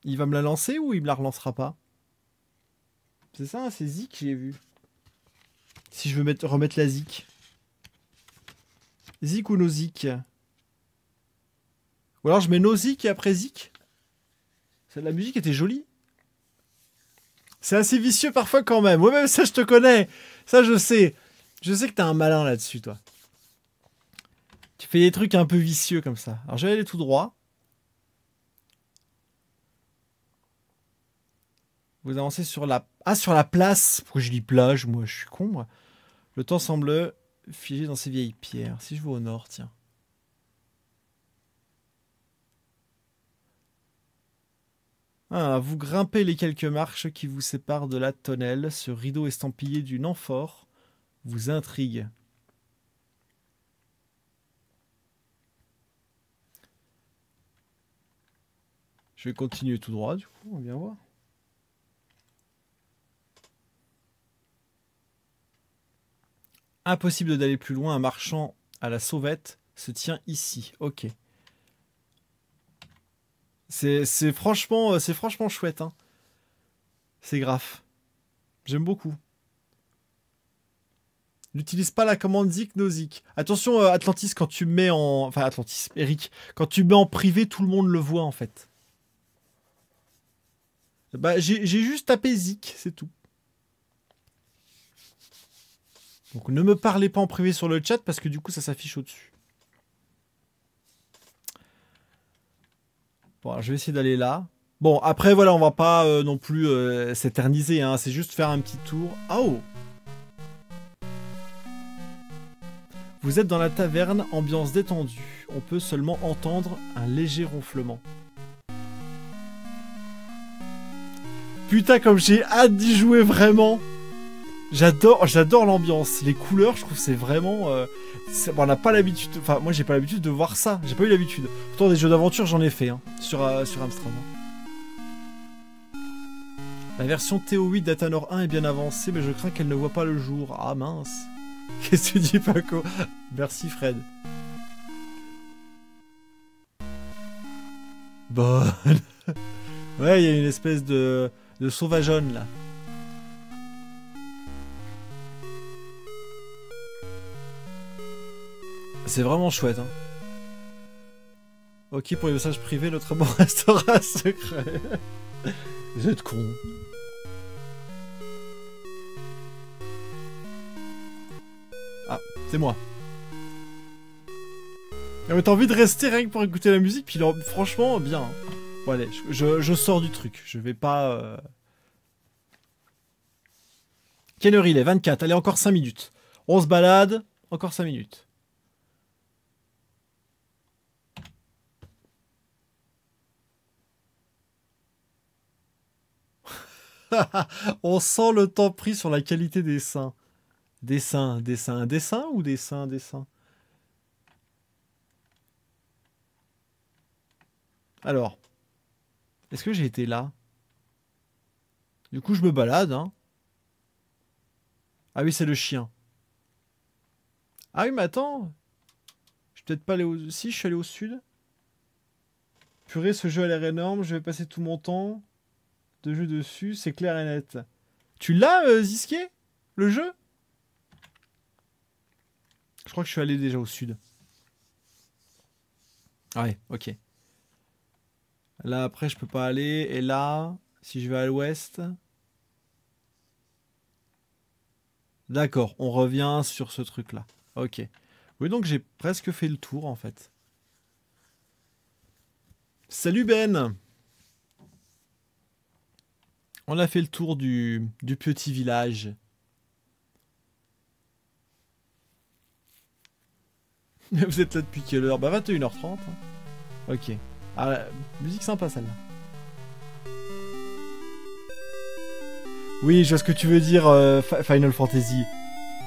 Il va me la lancer ou il me la relancera pas? C'est ça, hein, c'est Zik, j'ai vu. Si je veux mettre, remettre la Zik. Zik ou no Zik? Ou alors je mets no Zik et après Zik. La musique était jolie. C'est assez vicieux parfois quand même. Ouais, même ça je te connais. Ça je sais. Je sais que t'es un malin là-dessus, toi. Tu fais des trucs un peu vicieux comme ça. Alors je vais aller tout droit. Vous avancez sur la... Ah, sur la place. Pourquoi je dis plage? Moi, je suis con, moi. Le temps semble figé dans ces vieilles pierres. Si je vais au nord, tiens. Ah, vous grimpez les quelques marches qui vous séparent de la tonnelle. Ce rideau estampillé d'une amphore vous intrigue. Je vais continuer tout droit, du coup, on va bien voir. Impossible d'aller plus loin, un marchand à la sauvette se tient ici. Ok. C'est franchement, franchement chouette, hein. C'est grave. J'aime beaucoup. N'utilise pas la commande Zik, no Zik. Attention, Atlantis, quand tu mets en... Enfin, Atlantis, Eric. Quand tu mets en privé, tout le monde le voit, en fait. Bah, j'ai juste tapé Zik, c'est tout. Donc, ne me parlez pas en privé sur le chat, parce que du coup, ça s'affiche au-dessus. Bon, alors je vais essayer d'aller là. Bon, après, voilà, on va pas euh, non plus euh, s'éterniser, hein. C'est juste faire un petit tour. Oh! Vous êtes dans la taverne, ambiance détendue. On peut seulement entendre un léger ronflement. Putain, comme j'ai hâte d'y jouer vraiment! J'adore, j'adore l'ambiance, les couleurs, je trouve c'est vraiment... Euh, on n'a pas l'habitude, enfin moi j'ai pas l'habitude de voir ça, j'ai pas eu l'habitude. Pourtant des jeux d'aventure j'en ai fait, hein, sur, euh, sur Amstrad. La version T O huit d'Athanor un est bien avancée, mais je crains qu'elle ne voit pas le jour. Ah mince. Qu'est-ce que tu dis, Paco? Merci Fred. Bonne. Ouais, il y a une espèce de, de sauvageonne là. C'est vraiment chouette, hein. Ok, pour les messages privés, notre bon restera secret. Vous êtes cons. Ah, c'est moi. Ah, mais t'as envie de rester rien que pour écouter la musique, puis là, franchement, bien. Bon allez, je, je, je sors du truc, je vais pas... Euh... Quelle heure il est? vingt-quatre, allez, encore cinq minutes. On se balade, encore cinq minutes. On sent le temps pris sur la qualité des seins. Dessin, dessin, dessin ou dessin, dessin. Alors, est-ce que j'ai été là? Du coup, je me balade, hein. Ah oui, c'est le chien. Ah oui, mais attends. Je suis peut-être pas allé au... Si, je suis allé au sud. Purée, ce jeu a l'air énorme. Je vais passer tout mon temps de jeu dessus, c'est clair et net. Tu l'as, euh, Zisqué? Le jeu? Je crois que je suis allé déjà au sud. Ah ouais, ok. Là, après, je peux pas aller. Et là, si je vais à l'ouest... D'accord, on revient sur ce truc-là. Ok. Oui, donc j'ai presque fait le tour, en fait. Salut, Ben! On a fait le tour du, du petit village. Vous êtes là depuis quelle heure? Bah vingt et une heures trente. Ok. Ah, la musique sympa celle-là. Oui, je vois ce que tu veux dire, euh, Final Fantasy.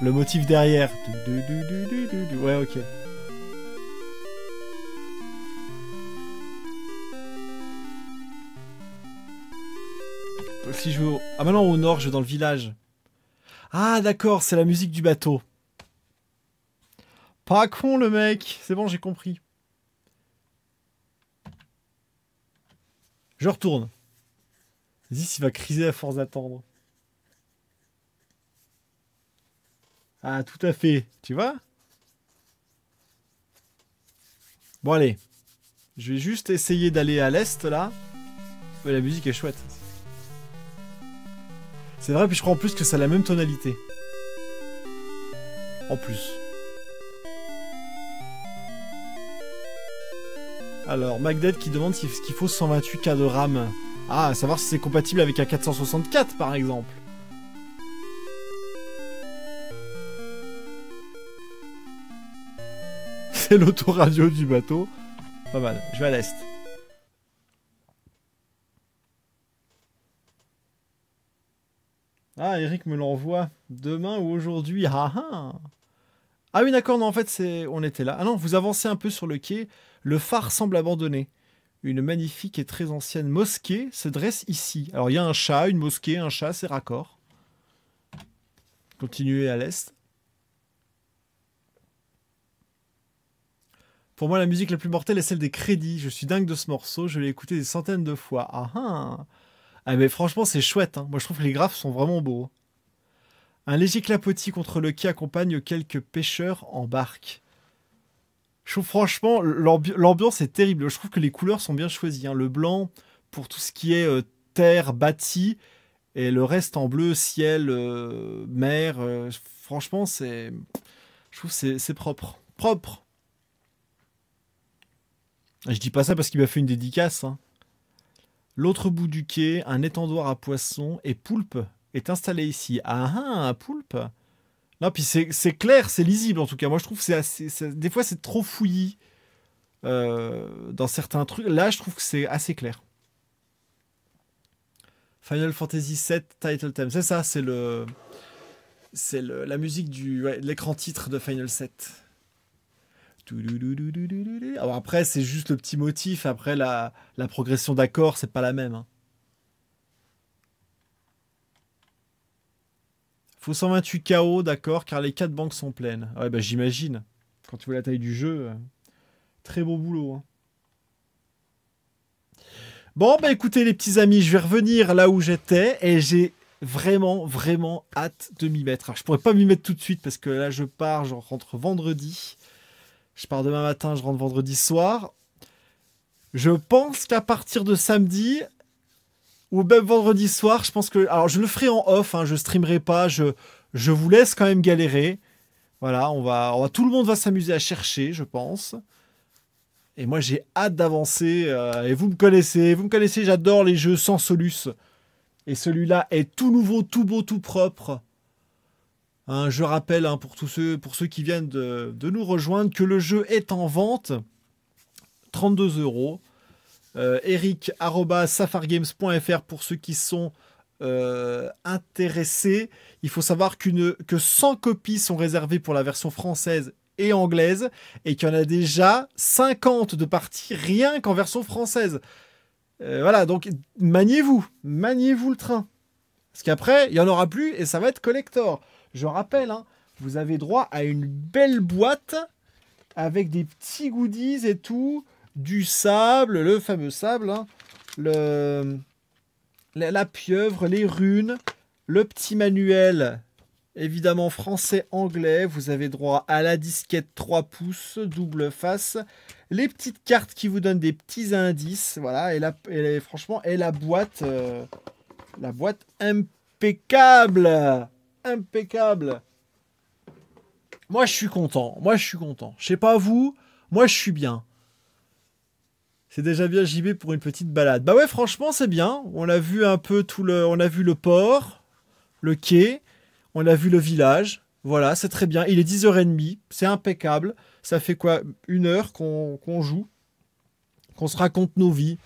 Le motif derrière. Du, du, du, du, du, du. Ouais, ok. Si je vais au... Ah maintenant au nord, je vais dans le village. Ah d'accord, c'est la musique du bateau. Pas con le mec, c'est bon j'ai compris. Je retourne. Zis il va criser à force d'attendre. Ah tout à fait, tu vois. Bon allez, je vais juste essayer d'aller à l'est là. Mais la musique est chouette. C'est vrai, puis je crois en plus que ça a la même tonalité. En plus. Alors, Magdette qui demande ce qu'il faut cent vingt-huit K de RAM. Ah, à savoir si c'est compatible avec un quatre cent soixante-quatre par exemple. C'est l'autoradio du bateau. Pas mal, je vais à l'est. Ah, Eric me l'envoie demain ou aujourd'hui. Ah, ah. Ah oui, d'accord, non, en fait, c'est on était là. Ah non, vous avancez un peu sur le quai. Le phare semble abandonné. Une magnifique et très ancienne mosquée se dresse ici. Alors, il y a un chat, une mosquée, un chat, c'est raccord. Continuez à l'est. Pour moi, la musique la plus mortelle est celle des crédits. Je suis dingue de ce morceau, je l'ai écouté des centaines de fois. Ah, ah. Ah mais franchement c'est chouette, hein. Moi je trouve que les graphes sont vraiment beaux. Un léger clapotis contre le quai accompagne quelques pêcheurs en barque. Je trouve franchement l'ambiance est terrible, je trouve que les couleurs sont bien choisies, hein. Le blanc pour tout ce qui est euh, terre, bâti, et le reste en bleu, ciel, euh, mer, euh, franchement c'est... Je trouve que c'est propre. Propre. Je dis pas ça parce qu'il m'a fait une dédicace, hein. L'autre bout du quai, un étendoir à poissons et poulpe est installé ici. Ah ah, un poulpe. Non, puis c'est clair, c'est lisible en tout cas. Moi, je trouve que c'est assez... Des fois, c'est trop fouillis euh, dans certains trucs. Là, je trouve que c'est assez clair. Final Fantasy sept Title Theme. C'est ça, c'est le... C'est la musique du ouais, l'écran titre de Final sept. Alors après, c'est juste le petit motif. Après, la, la progression d'accords, c'est pas la même. Hein. Faut cent vingt-huit K O, d'accord, car les quatre banques sont pleines. Ouais, bah j'imagine. Quand tu vois la taille du jeu, euh, très beau boulot. Hein. Bon, bah écoutez, les petits amis, je vais revenir là où j'étais et j'ai vraiment, vraiment hâte de m'y mettre. Alors, je pourrais pas m'y mettre tout de suite parce que là, je pars, je rentre vendredi. Je pars demain matin, je rentre vendredi soir. Je pense qu'à partir de samedi ou même vendredi soir, je pense que... Alors, je le ferai en off, hein, je ne streamerai pas, je, je vous laisse quand même galérer. Voilà, on va, on va, tout le monde va s'amuser à chercher, je pense. Et moi, j'ai hâte d'avancer. Euh, et vous me connaissez, vous me connaissez, j'adore les jeux sans soluce. Et celui-là est tout nouveau, tout beau, tout propre. Hein, je rappelle hein, pour tous ceux, pour ceux qui viennent de, de nous rejoindre que le jeu est en vente, trente-deux euros. Eric arobase safar games point fr pour ceux qui sont euh, intéressés. Il faut savoir qu'une que cent copies sont réservées pour la version française et anglaise et qu'il y en a déjà cinquante de parties rien qu'en version française. Euh, voilà, donc maniez-vous, maniez-vous le train. Parce qu'après, il n'y en aura plus et ça va être collector. Je rappelle, hein, vous avez droit à une belle boîte avec des petits goodies et tout, du sable, le fameux sable, hein, le, la, la pieuvre, les runes, le petit manuel, évidemment français-anglais. Vous avez droit à la disquette trois pouces, double face, les petites cartes qui vous donnent des petits indices, voilà, et, la, et franchement, et la boîte, euh, la boîte impeccable. Impeccable. Moi, je suis content. Moi, je suis content. Je sais pas vous, moi, je suis bien. C'est déjà bien J B pour une petite balade. Bah ouais, franchement, c'est bien. On a vu un peu tout le... On a vu le port, le quai, on a vu le village. Voilà, c'est très bien. Il est dix heures trente. C'est impeccable. Ça fait quoi? Une heure qu'on qu'on joue, qu'on se raconte nos vies,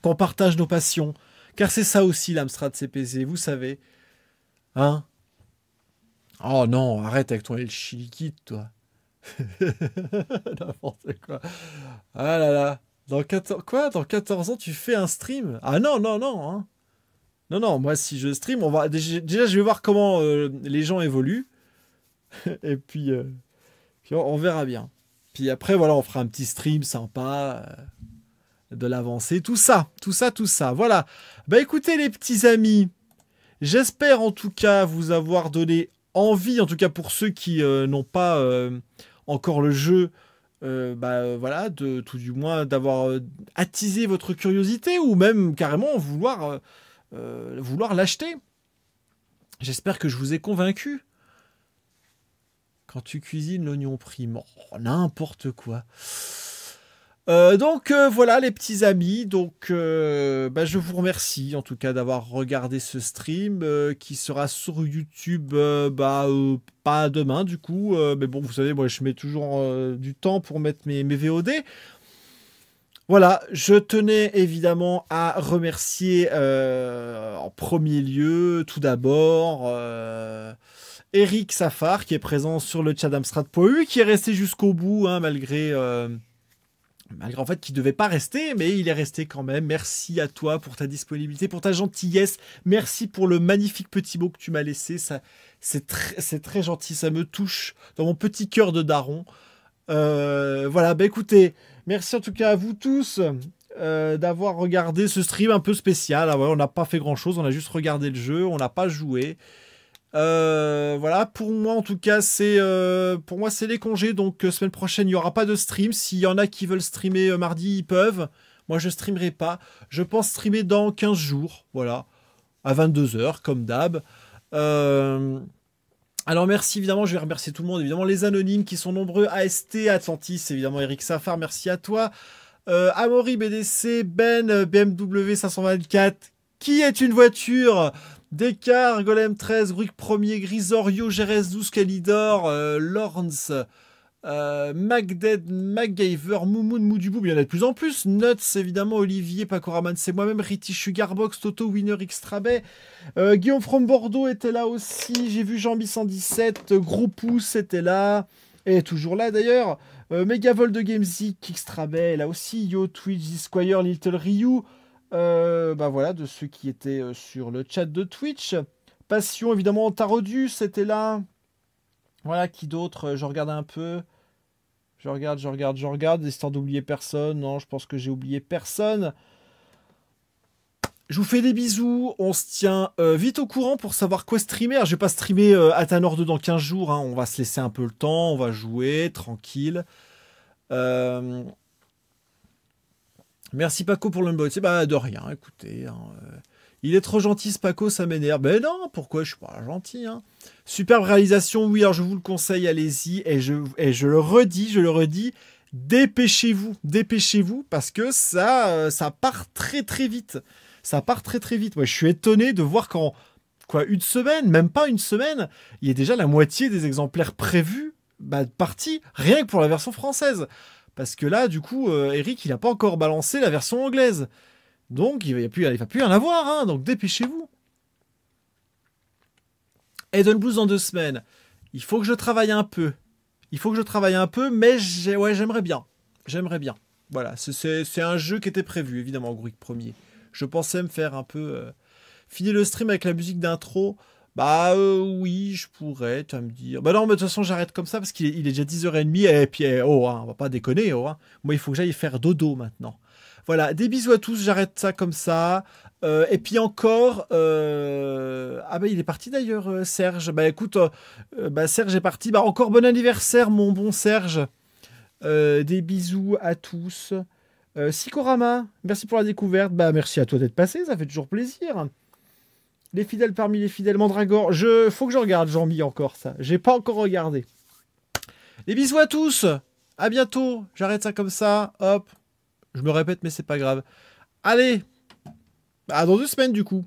qu'on partage nos passions. Car c'est ça aussi, l'Amstrad C P C, vous savez. Hein? Oh non, arrête avec ton El Chiliquit, toi. N'importe quoi. Ah là là. Dans quatorze... Quoi? Dans quatorze ans, tu fais un stream? Ah non, non, non. Hein. Non, non, moi, si je stream, on va... déjà, je vais voir comment euh, les gens évoluent. Et puis, euh... puis, on verra bien. Puis après, voilà, on fera un petit stream sympa. Euh... De l'avancée. Tout ça, tout ça, tout ça. Voilà. Bah écoutez, les petits amis. J'espère en tout cas vous avoir donné envie, en tout cas pour ceux qui euh, n'ont pas euh, encore le jeu, euh, bah, voilà, de, tout du moins d'avoir euh, attisé votre curiosité ou même carrément vouloir, euh, euh, vouloir l'acheter. J'espère que je vous ai convaincu. Quand tu cuisines l'oignon prime, oh, n'importe quoi. Euh, donc euh, voilà les petits amis, donc euh, bah, je vous remercie en tout cas d'avoir regardé ce stream euh, qui sera sur YouTube, euh, bah euh, pas demain du coup, euh, mais bon vous savez moi je mets toujours euh, du temps pour mettre mes, mes V O D. Voilà, je tenais évidemment à remercier euh, en premier lieu tout d'abord euh, Eric Safar qui est présent sur le chat d'Amstrad point E U, qui est resté jusqu'au bout hein, malgré... Euh, Malgré en fait qu'il ne devait pas rester, mais il est resté quand même. Merci à toi pour ta disponibilité, pour ta gentillesse. Merci pour le magnifique petit mot que tu m'as laissé. C'est très, très gentil, ça me touche dans mon petit cœur de daron. Euh, voilà, bah écoutez, merci en tout cas à vous tous euh, d'avoir regardé ce stream un peu spécial. Ah ouais, on n'a pas fait grand-chose, on a juste regardé le jeu, on n'a pas joué. Euh, voilà, pour moi en tout cas c'est euh, pour moi c'est les congés, donc euh, semaine prochaine il n'y aura pas de stream. S'il y en a qui veulent streamer euh, mardi, ils peuvent. Moi je streamerai pas, je pense streamer dans quinze jours, voilà, à vingt-deux heures comme d'hab. euh... Alors merci évidemment, je vais remercier tout le monde, évidemment les anonymes qui sont nombreux, A S T, Atlantis, évidemment Eric Safar, merci à toi. euh, Amaury, B D C, Ben, B M W cinq cent vingt-quatre, qui est une voiture, Descartes, Golem treize, Gruik premier, Grisorio, Gérès douze, Calidor, euh, Lorns, Euh, MacDead, MacGyver, Moumoun, Mouduboub, il y en a de plus en plus. Nuts, évidemment, Olivier, Pacoraman, c'est moi-même, Riti Sugarbox, Toto Winner, Xtrabay. Euh, Guillaume from Bordeaux était là aussi. J'ai vu Jambi cent dix-sept, Gros Pouce était là. Et toujours là d'ailleurs. Euh, Megavolt de Gamezik, Xtrabay, là aussi. Yo, Twitch, Squire, Little Ryu. Euh, bah voilà, de ceux qui étaient sur le chat de Twitch. Passion, évidemment, Tarodus était là. Voilà, qui d'autre? Je regarde un peu. Je regarde, je regarde, je regarde. Histoire d'oublier personne. Non, je pense que j'ai oublié personne. Je vous fais des bisous. On se tient euh, vite au courant pour savoir quoi streamer. Alors, je vais pas streamer euh, Athanor deux dans quinze jours. Hein. On va se laisser un peu le temps. On va jouer tranquille. Euh... Merci Paco pour l'unbox. Bah, de rien, écoutez. Hein, euh... Il est trop gentil ce Paco, ça m'énerve. Ben non, pourquoi je suis pas gentil hein. Superbe réalisation, oui, alors je vous le conseille, allez-y. Et je, et je le redis, je le redis, dépêchez-vous, dépêchez-vous, parce que ça, ça part très très vite. Ça part très très vite. Moi, je suis étonné de voir qu'en quoi, une semaine, même pas une semaine, il y a déjà la moitié des exemplaires prévus, bah, partis, rien que pour la version française. Parce que là, du coup, euh, Eric, il n'a pas encore balancé la version anglaise. Donc, il ne va plus y en avoir, hein, donc dépêchez-vous. Eden Blues dans deux semaines. Il faut que je travaille un peu. Il faut que je travaille un peu, mais j'ai, ouais, j'aimerais bien. J'aimerais bien. Voilà, c'est un jeu qui était prévu, évidemment, au Greek premier. Je pensais me faire un peu... Euh, finir le stream avec la musique d'intro. Bah euh, oui, je pourrais, tu vas me dire. Bah non, mais de toute façon, j'arrête comme ça, parce qu'il est, il est déjà dix heures trente, et puis, oh, hein, on va pas déconner, oh. Hein. Moi, il faut que j'aille faire dodo maintenant. Voilà, des bisous à tous, j'arrête ça comme ça. Euh, et puis encore, euh... ah bah il est parti d'ailleurs euh, Serge. Bah écoute, euh, bah Serge est parti. Bah encore bon anniversaire mon bon Serge. Euh, des bisous à tous. Euh, Sikorama, merci pour la découverte. Bah merci à toi d'être passé, ça fait toujours plaisir. Les fidèles parmi les fidèles, Mandragore. Je, faut que je regarde, j'en mis encore ça. J'ai pas encore regardé. Des bisous à tous. À bientôt. J'arrête ça comme ça. Hop. Je me répète, mais c'est pas grave. Allez, à dans deux semaines, du coup.